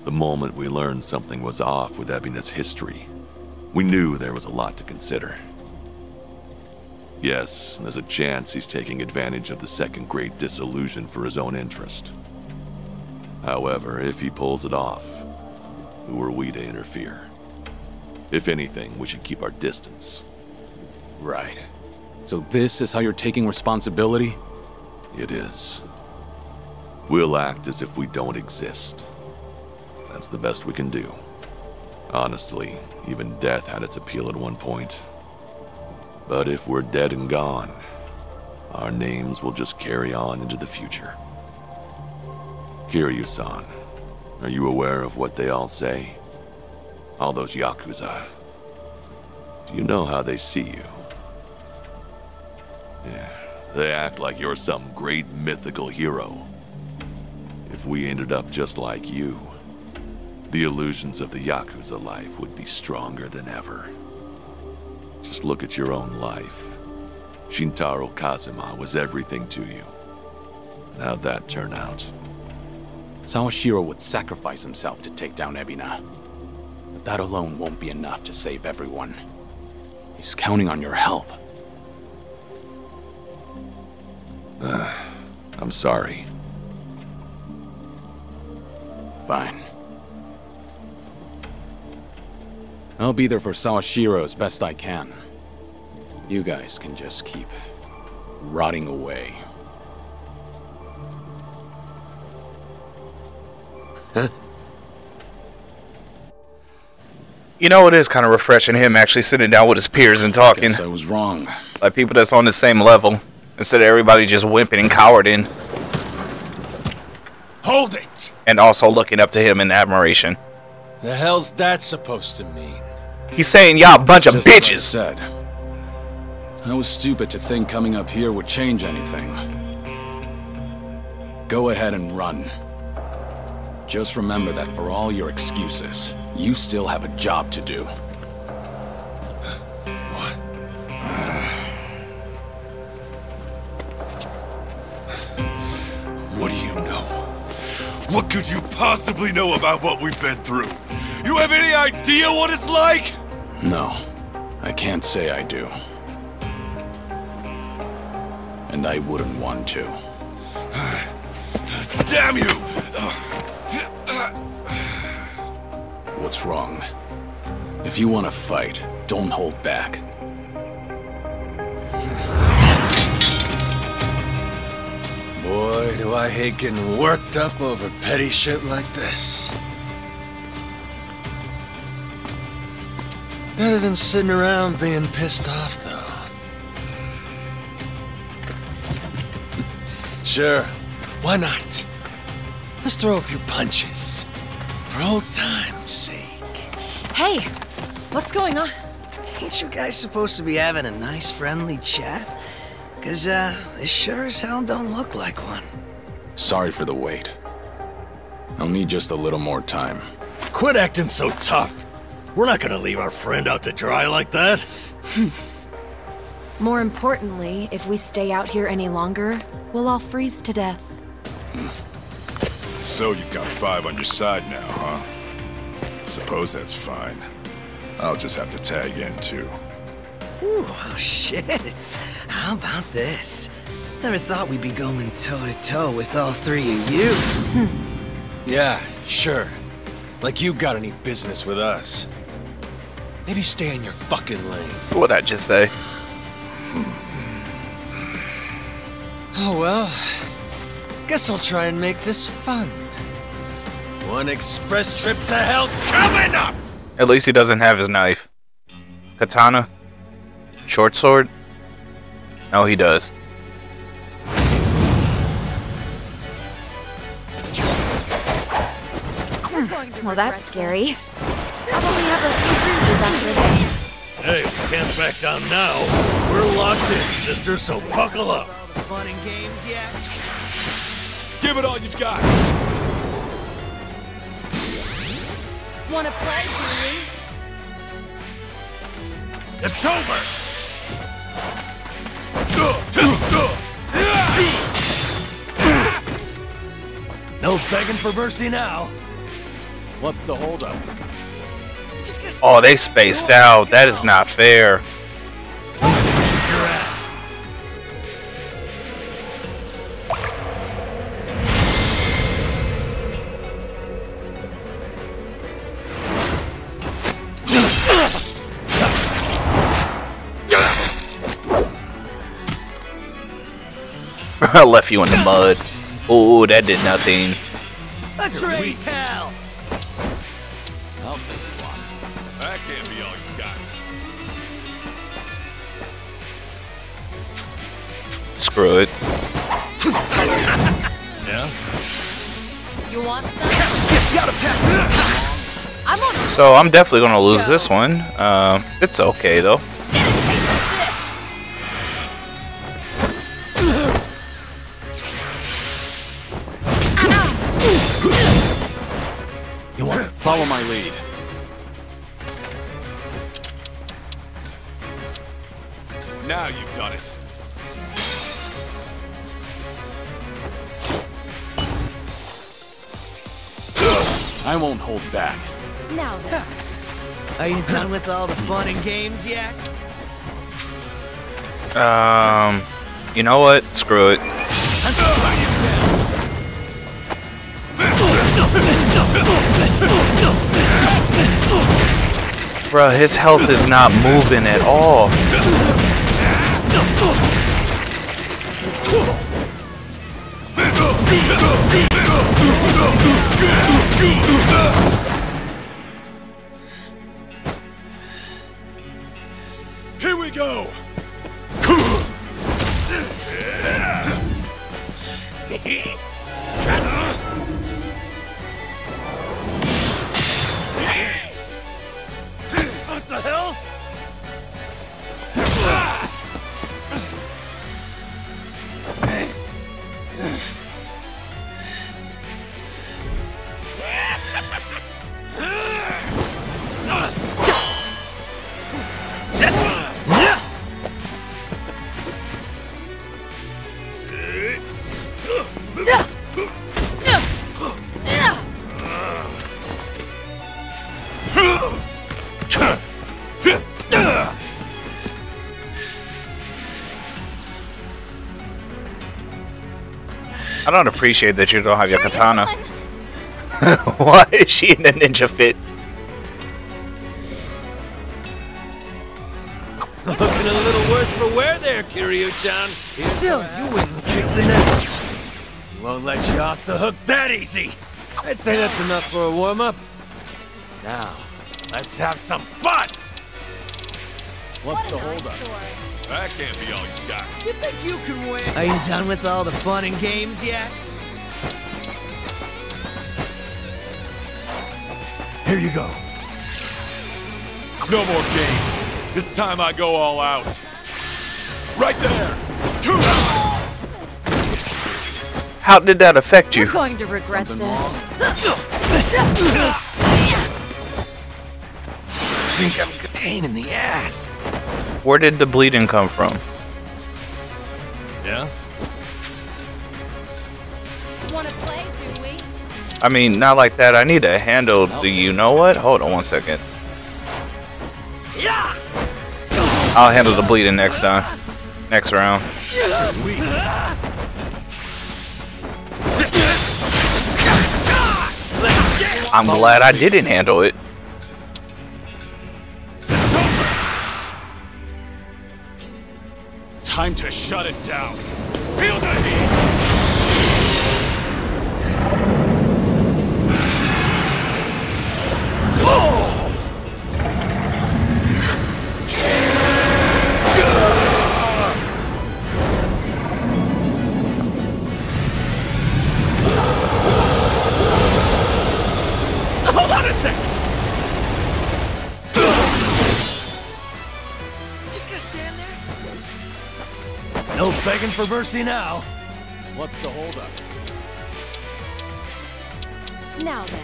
The moment we learned something was off with Ebina's history, we knew there was a lot to consider. Yes, there's a chance he's taking advantage of the second great disillusion for his own interest. However, if he pulls it off, who are we to interfere? If anything, we should keep our distance. Right. So this is how you're taking responsibility? It is. We'll act as if we don't exist. That's the best we can do. Honestly, even death had its appeal at one point. But if we're dead and gone, our names will just carry on into the future. Kiryu-san, are you aware of what they all say? All those Yakuza. Do you know how they see you? Yeah, they act like you're some great mythical hero. If we ended up just like you, the illusions of the Yakuza life would be stronger than ever. Just look at your own life. Shintaro Kazuma was everything to you. And how'd that turn out? Sawashiro would sacrifice himself to take down Ebina. But that alone won't be enough to save everyone. He's counting on your help. Uh, I'm sorry. Fine. I'll be there for Sawashiro as best I can. You guys can just keep rotting away. Huh? You know, it is kind of refreshing him actually sitting down with his peers and talking. I guess I was wrong. Like people that's on the same level, instead of everybody just whimping and cowering. Hold it! And also looking up to him in admiration. The hell's that supposed to mean? He's saying y'all a bunch of bitches. I said. I was stupid to think coming up here would change anything. Go ahead and run. Just remember that for all your excuses, you still have a job to do. What? What do you know? What could you possibly know about what we've been through? You have any idea what it's like? No, I can't say I do. And I wouldn't want to. Damn you! What's wrong? If you want to fight, don't hold back. Boy, do I hate getting worked up over petty shit like this. Better than sitting around being pissed off, though. Sure, why not? Let's throw a few punches. For old time's sake. Hey, what's going on? Ain't you guys supposed to be having a nice, friendly chat? Cause, uh, this sure as hell don't look like one. Sorry for the wait. I'll need just a little more time. Quit acting so tough. We're not gonna leave our friend out to dry like that. More importantly, if we stay out here any longer, we'll all freeze to death. Hmm. So you've got five on your side now, huh? Suppose that's fine. I'll just have to tag in, too. Ooh, oh shit! How about this? Never thought we'd be going toe-to-toe with all three of you. Hmm. Yeah, sure. Like you got any business with us. Maybe stay in your fucking lane. What'd I just say? Oh, well. Guess I'll try and make this fun. One express trip to hell coming up! At least he doesn't have his knife. Katana? Short sword? No, he does. Hmm. Well, that's scary. Probably have a few bruises after this. Hey, we can't back down now. We're locked in, sister, so buckle up. All the fun and games yet? Give it all you've got. Want to play, Julie? It's over. No begging for mercy now. What's the holdup? Oh, they spaced out. That is not fair. I left you in the mud. Oh, that did nothing. Let's raise hell. I'll take one. That can't be all you got. Screw it. Yeah. You want some? I'm on. So I'm definitely gonna lose Go. this one. Uh, it's okay though. Follow my lead. Now you've done it. I won't hold back. Now then. Are you done with all the fun and games yet? Um, you know what? Screw it. Bruh, his health is not moving at all. Here we go. What the hell? I don't appreciate that you don't have your katana. Why is she in a ninja fit? Looking a little worse for wear there, Kiryu-chan. Still, you wouldn't kick the nest. Won't let you off the hook that easy. I'd say that's enough for a warm-up. Now, let's have some fun! What's the holdup? That can't be all you got. You think you can win? Are you done with all the fun and games yet? Here you go. No more games. This time I go all out. Right there. How did that affect you? You're going to regret this. I think I'm a pain in the ass. Where did the bleeding come from? Yeah. Want to play, do we? I mean, not like that. I need to handle. Do you know what? Hold on one second. Yeah. I'll handle the bleeding next time. Next round. I'm glad I didn't handle it. Time to shut it down. Feel the heat. Oh. Hold on a sec. No begging for mercy now. What's the holdup? Now then.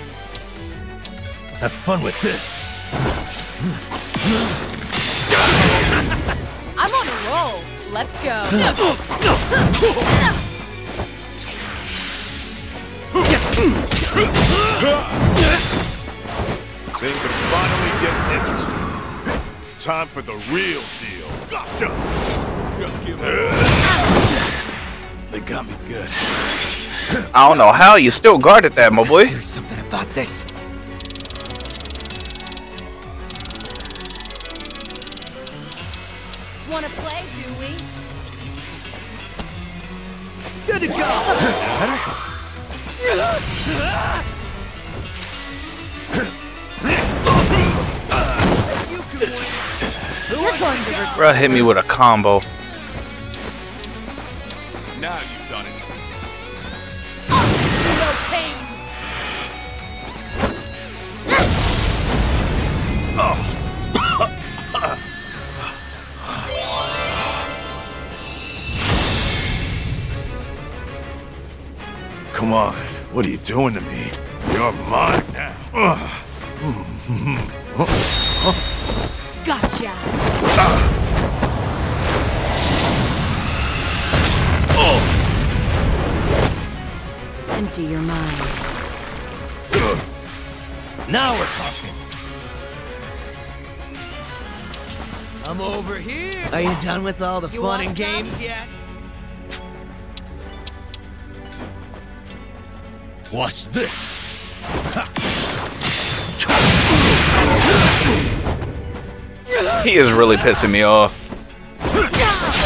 Have fun with this. I'm on a roll. Let's go. Things are finally getting interesting. Time for the real deal. Gotcha! Just give up. They got me good. I don't know how you still guarded that, my boy. There's something about this. Wanna play, do we? Good to go! Bruh hit me with a combo. Now you've done it. Oh! Come on, what are you doing to me? You're mine now. Gotcha. Ah. Oh. Empty your mind. Now we're talking. I'm over here. Are you done with all the you fun and games yet? Watch this! He is really pissing me off. Let me guess.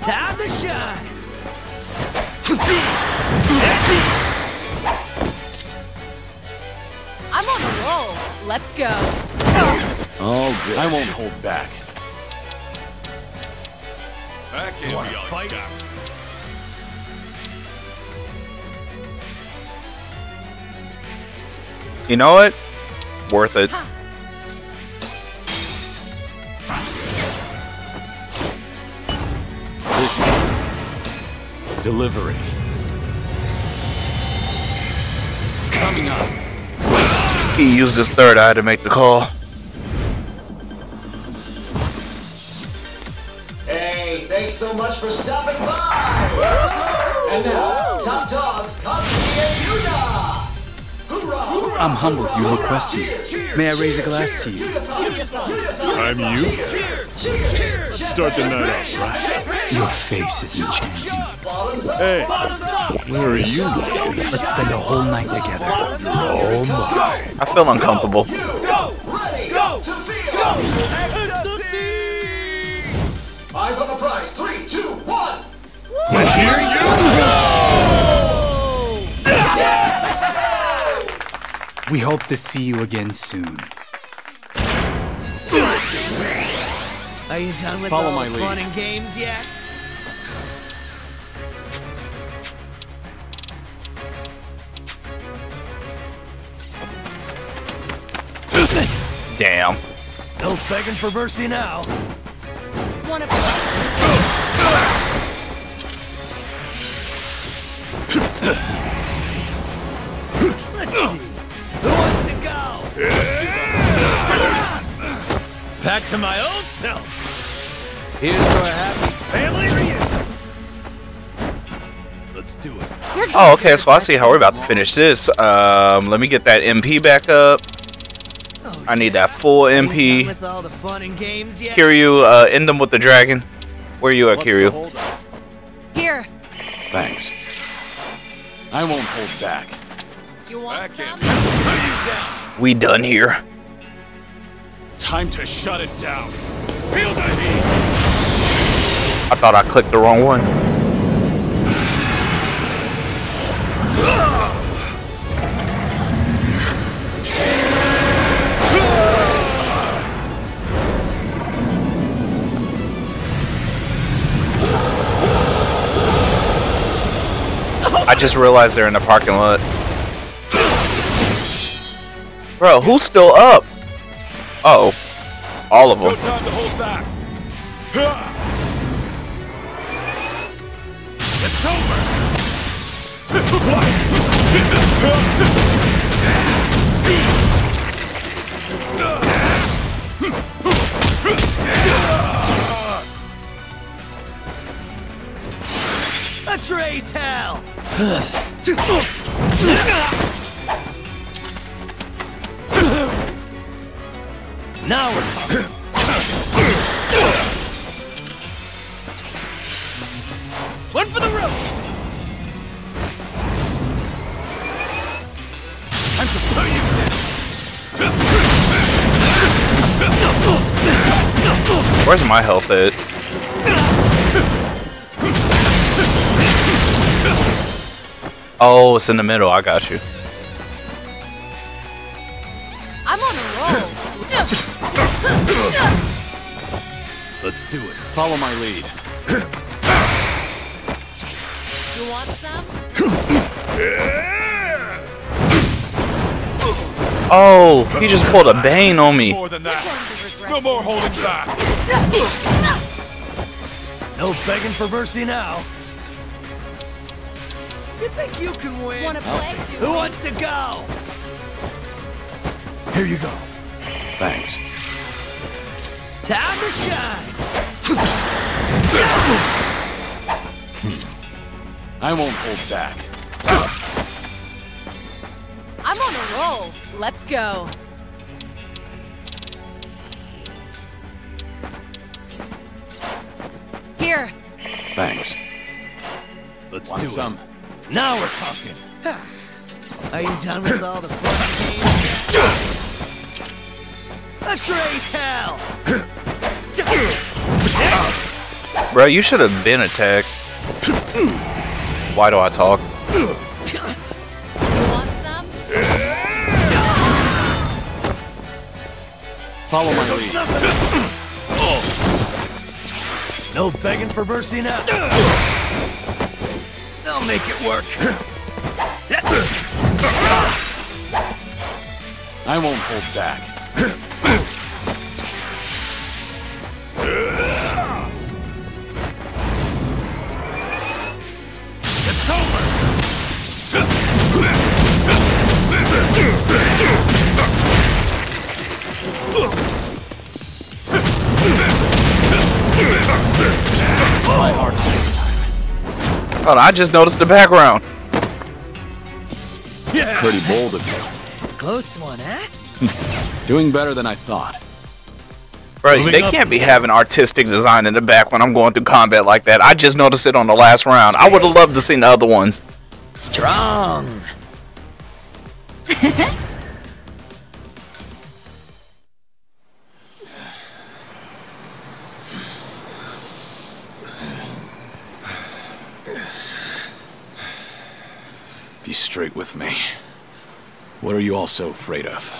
Time to shine! I'm on a roll. Let's go. Oh, good. I won't hold back. That can't be all fight. You know what? Worth it. Ha. This is delivery. Coming up. He used his third eye to make the call. Thanks so much for stopping by! Woo-hoo! And now, Woo-hoo! Top dogs, Kasuga and Yuda! Hoorah! Hoorah! I'm humbled you request me. May I raise a glass to you? I'm you? Let's start the night off right. Your face is enchanting. Hey, where are you looking? Let's spend a whole night together. Oh my. I feel uncomfortable. Go! Go! Go! Go! Go! Eyes on the prize. Three, two, one. Let's hear you go. We hope to see you again soon. Are you done with all the fun and games yet? Damn. No begging for mercy now. Wanna play? Let's see. Who wants to go? Back to my old self. Here's to a happy family reunion. Let's do it. Oh, okay. So I see how we're about to finish this. Um, let me get that M P back up. I need that full M P. Kiryu, uh, end them with the dragon. Where you at, Kiryu? Here. Thanks. I won't hold back. You want some? We done here. Time to shut it down. Feel the heat. I thought I clicked the wrong one. Ah! I just realized they're in the parking lot. Bro, who's still up? Uh oh. All of them. It's over. Now we're talking. One for the road. Time to blow you down. Where's my health at? Oh, it's in the middle. I got you. I'm on a roll. Let's do it. Follow my lead. You want some? Oh, he just pulled a Bane on me. More than that. No more holding back. No begging for mercy now. You think you can win? Wanna play, dude? Who wants to go? Here you go. Thanks. Time to shine. I won't hold back. I'm on a roll. Let's go. Here. Thanks. Let's Want do some. It. Now we're talking. Are you done with all the fun? Let's raise hell. Bro, you should have been attacked. Why do I talk? You want some? Follow my lead. No begging for mercy now. They'll make it work. I won't hold back. It's over. Oh, I just noticed the background. Yeah. Pretty bold of you. Close one, eh? Doing better than I thought. Bro, they can't be having artistic design in the back when I'm going through combat like that. I just noticed it on the last round. I would have loved to see the other ones. Strong. Be straight with me. What are you all so afraid of?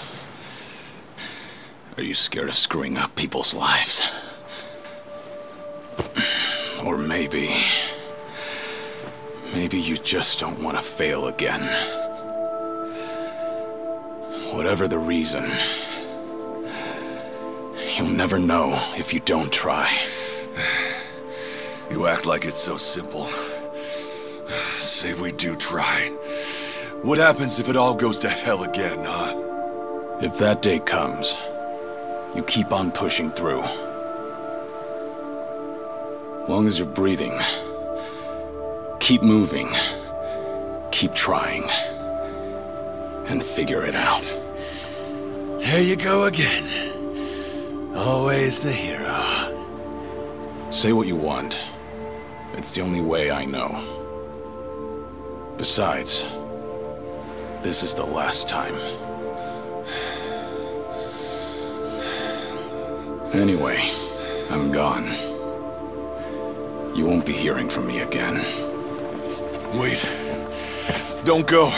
Are you scared of screwing up people's lives? Or maybe... Maybe you just don't want to fail again. Whatever the reason... You'll never know if you don't try. You act like it's so simple. Say we do try. What happens if it all goes to hell again, huh? If that day comes... You keep on pushing through. Long as you're breathing, keep moving, keep trying, and figure it out. Here you go again. Always the hero. Say what you want. It's the only way I know. Besides, this is the last time. Anyway, I'm gone. You won't be hearing from me again. Wait. Don't go.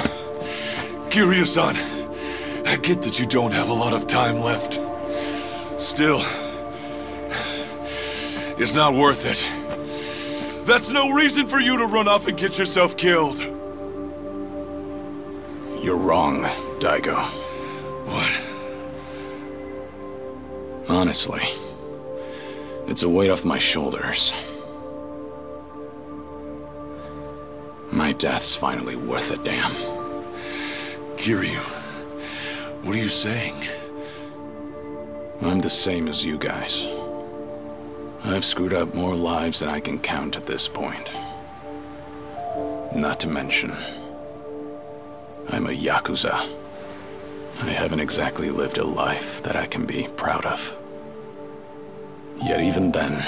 Kiryu-san, I get that you don't have a lot of time left. Still, it's not worth it. That's no reason for you to run off and get yourself killed. You're wrong, Daigo. What? Honestly, it's a weight off my shoulders. My death's finally worth a damn. Kiryu, what are you saying? I'm the same as you guys. I've screwed up more lives than I can count at this point. Not to mention, I'm a Yakuza. I haven't exactly lived a life that I can be proud of. Yet even then,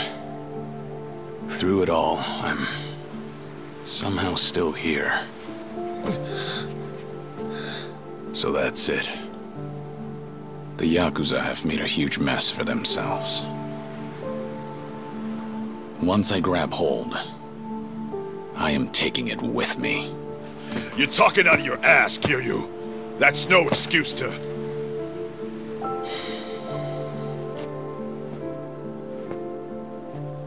through it all, I'm somehow still here. So that's it. The Yakuza have made a huge mess for themselves. Once I grab hold, I am taking it with me. You're talking out of your ass, Kiryu. That's no excuse to...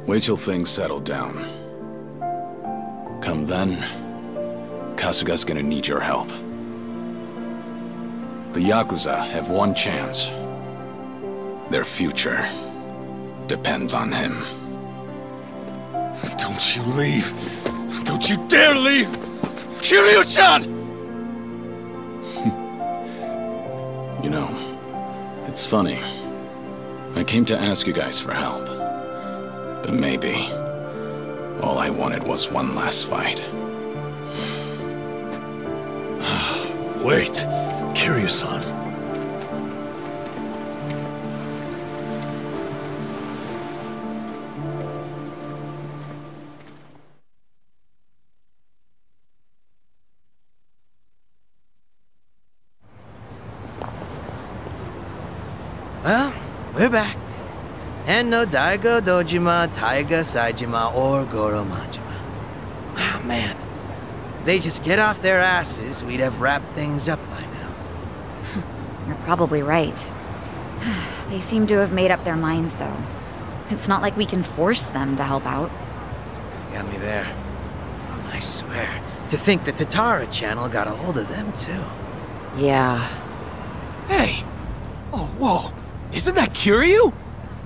Wait till things settle down. Come then, Kasuga's gonna need your help. The Yakuza have one chance. Their future depends on him. Don't you leave! Don't you dare leave! Kiryu-chan! You know, it's funny. I came to ask you guys for help. But maybe all I wanted was one last fight. Wait, Kiryu-san. Well, we're back. And no Daigo Dojima, Taiga Saejima, or Goro Majima. Ah, oh, man. If they just get off their asses, we'd have wrapped things up by now. You're probably right. They seem to have made up their minds, though. It's not like we can force them to help out. You got me there. I swear. To think the Tatara Channel got a hold of them, too. Yeah. Hey! Oh, whoa! Isn't that Kiryu?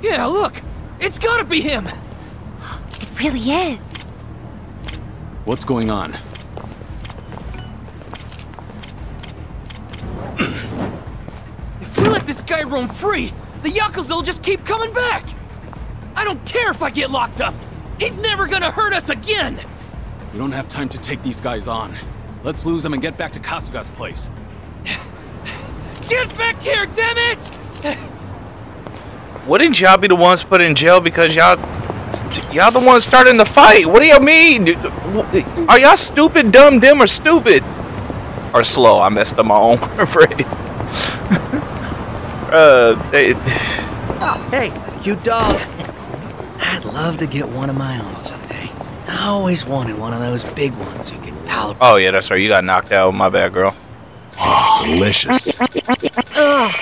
Yeah, look! It's gotta be him! It really is! What's going on? If we let this guy roam free, the Yakuza'll just keep coming back! I don't care if I get locked up! He's never gonna hurt us again! We don't have time to take these guys on. Let's lose them and get back to Kasuga's place. Get back here, damn it! Wouldn't y'all be the ones put in jail because y'all y'all the ones starting the fight? What do y'all mean? Are y'all stupid, dumb, dim, or stupid? Or slow? I messed up my own phrase. uh, it... oh, hey, you dog. I'd love to get one of my own someday. I always wanted one of those big ones you can palpate. Oh, yeah, that's right. You got knocked out. My bad, girl. Oh, delicious. Ugh.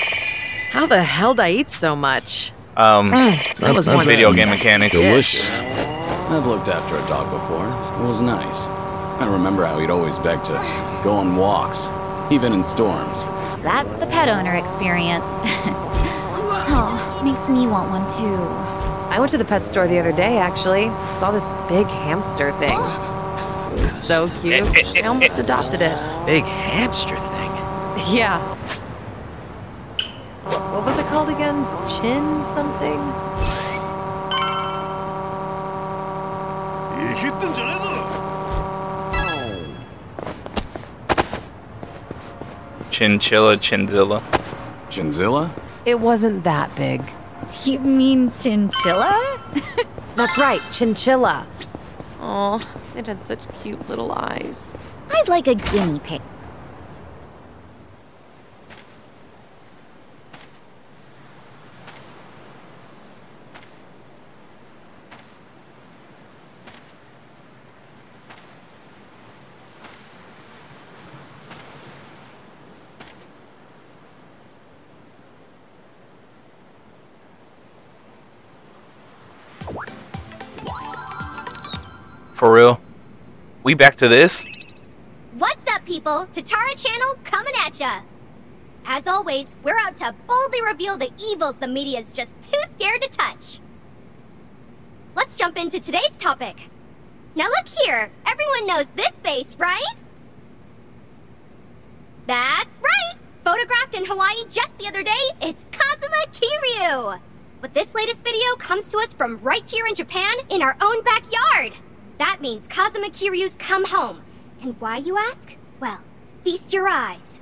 How the hell did I eat so much? Um, that was one video game mechanics. Delicious. I've looked after a dog before. It was nice. I remember how he'd always beg to go on walks, even in storms. That's the pet owner experience. Oh, makes me want one too. I went to the pet store the other day, actually. Saw this big hamster thing. It was so cute. I almost adopted it. Big hamster thing? Yeah. What was it called again? Chin something? Chinchilla, chinzilla. Chinzilla? It wasn't that big. You mean chinchilla? That's right, chinchilla. Oh, it had such cute little eyes. I'd like a guinea pig. For real? We back to this? What's up, people? Tatara Channel coming at ya! As always, we're out to boldly reveal the evils the media's just too scared to touch. Let's jump into today's topic. Now look here, everyone knows this face, right? That's right! Photographed in Hawaii just the other day, it's Kazuma Kiryu! But this latest video comes to us from right here in Japan, in our own backyard! That means Kazuma Kiryu's come home, And why, you ask? Well, feast your eyes.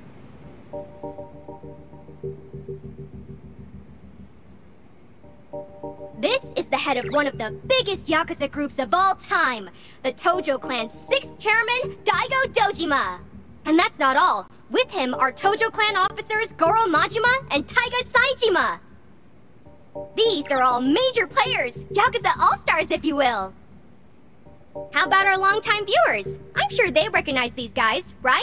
This is the head of one of the biggest Yakuza groups of all time, the Tojo Clan's sixth chairman, Daigo Dojima. And that's not all. With him are Tojo Clan officers Goro Majima and Taiga Saejima. These are all major players, Yakuza all-stars if you will. How about our longtime viewers? I'm sure they recognize these guys, right?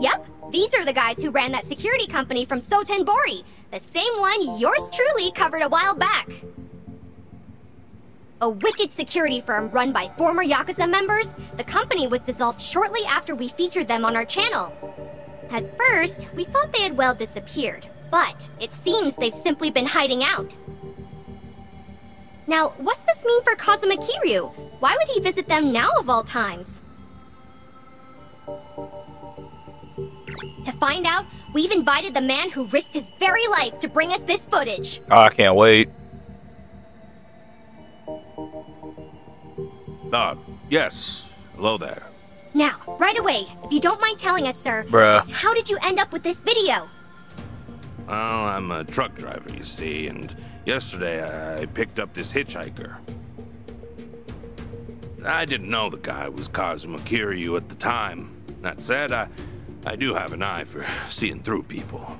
Yep, these are the guys who ran that security company from Sotenbori, the same one yours truly covered a while back. A wicked security firm run by former Yakuza members, the company was dissolved shortly after we featured them on our channel. At first, we thought they had well disappeared, but it seems they've simply been hiding out. Now, what's this mean for Kazuma Kiryu? Why would he visit them now of all times? To find out, we've invited the man who risked his very life to bring us this footage. Oh, I can't wait. Ah, uh, yes. Hello there. Now, right away, if you don't mind telling us, sir, Bruh. Just how did you end up with this video? Well, I'm a truck driver, you see, and yesterday I picked up this hitchhiker. I didn't know the guy was Kazuma Kiryu at the time. That said, I, I do have an eye for seeing through people.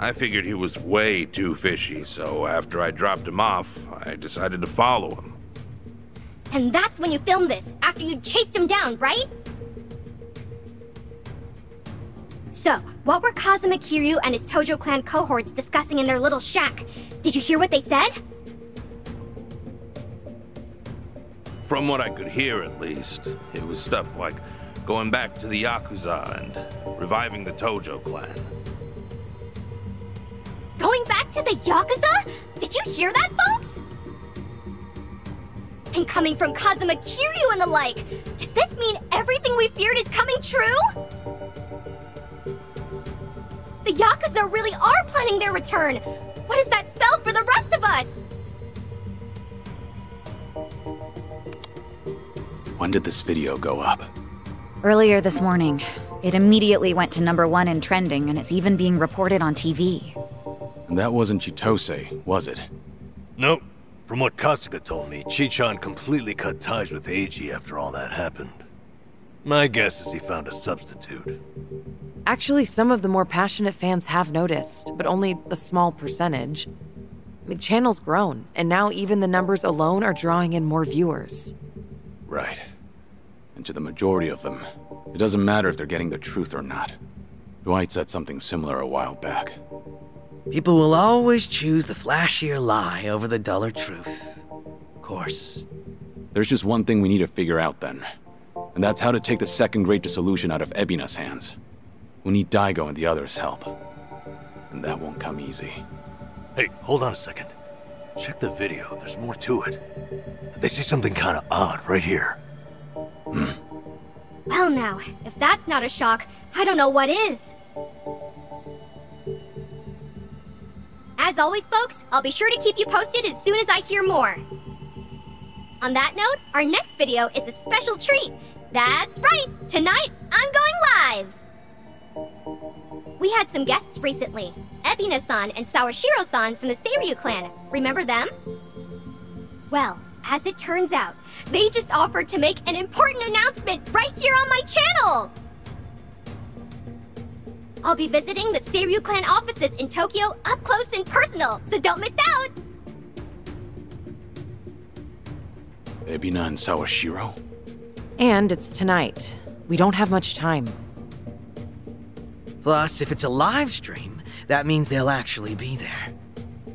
I figured he was way too fishy, so after I dropped him off, I decided to follow him. And that's when you filmed this, after you chased him down, right? So, what were Kazuma Kiryu and his Tojo Clan cohorts discussing in their little shack? Did you hear what they said? From what I could hear, at least, it was stuff like going back to the Yakuza and reviving the Tojo Clan. Going back to the Yakuza? Did you hear that, folks? And coming from Kazuma Kiryu and the like, does this mean everything we feared is coming true? The Yakuza really are planning their return! What does that spell for the rest of us? When did this video go up? Earlier this morning. It immediately went to number one in trending, and it's even being reported on T V. And that wasn't Chitose, was it? Nope. From what Kasuga told me, Chichan completely cut ties with Eiji after all that happened. My guess is he found a substitute. Actually, some of the more passionate fans have noticed, but only a small percentage. The channel's grown, and now even the numbers alone are drawing in more viewers. Right. And to the majority of them, it doesn't matter if they're getting the truth or not. Dwight said something similar a while back. People will always choose the flashier lie over the duller truth. Of course. There's just one thing we need to figure out then. And that's how to take the second great dissolution out of Ebina's hands. We need Daigo and the others' help. And that won't come easy. Hey, hold on a second. Check the video, there's more to it. They see something kinda odd right here. Hmm. Well now, if that's not a shock, I don't know what is. As always, folks, I'll be sure to keep you posted as soon as I hear more. On that note, our next video is a special treat. That's right, tonight, I'm going live! We had some guests recently. Ebina-san and Sawashiro-san from the Seiryu Clan. Remember them? Well, as it turns out, they just offered to make an important announcement right here on my channel! I'll be visiting the Seiryu Clan offices in Tokyo up close and personal, so don't miss out! Ebina and Sawashiro? And it's tonight. We don't have much time. Plus, if it's a live stream, that means they'll actually be there.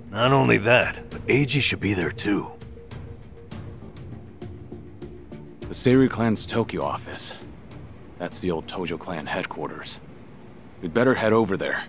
Not only that, but Eiji should be there too. The Seiryu Clan's Tokyo office. That's the old Tojo Clan headquarters. We'd better head over there.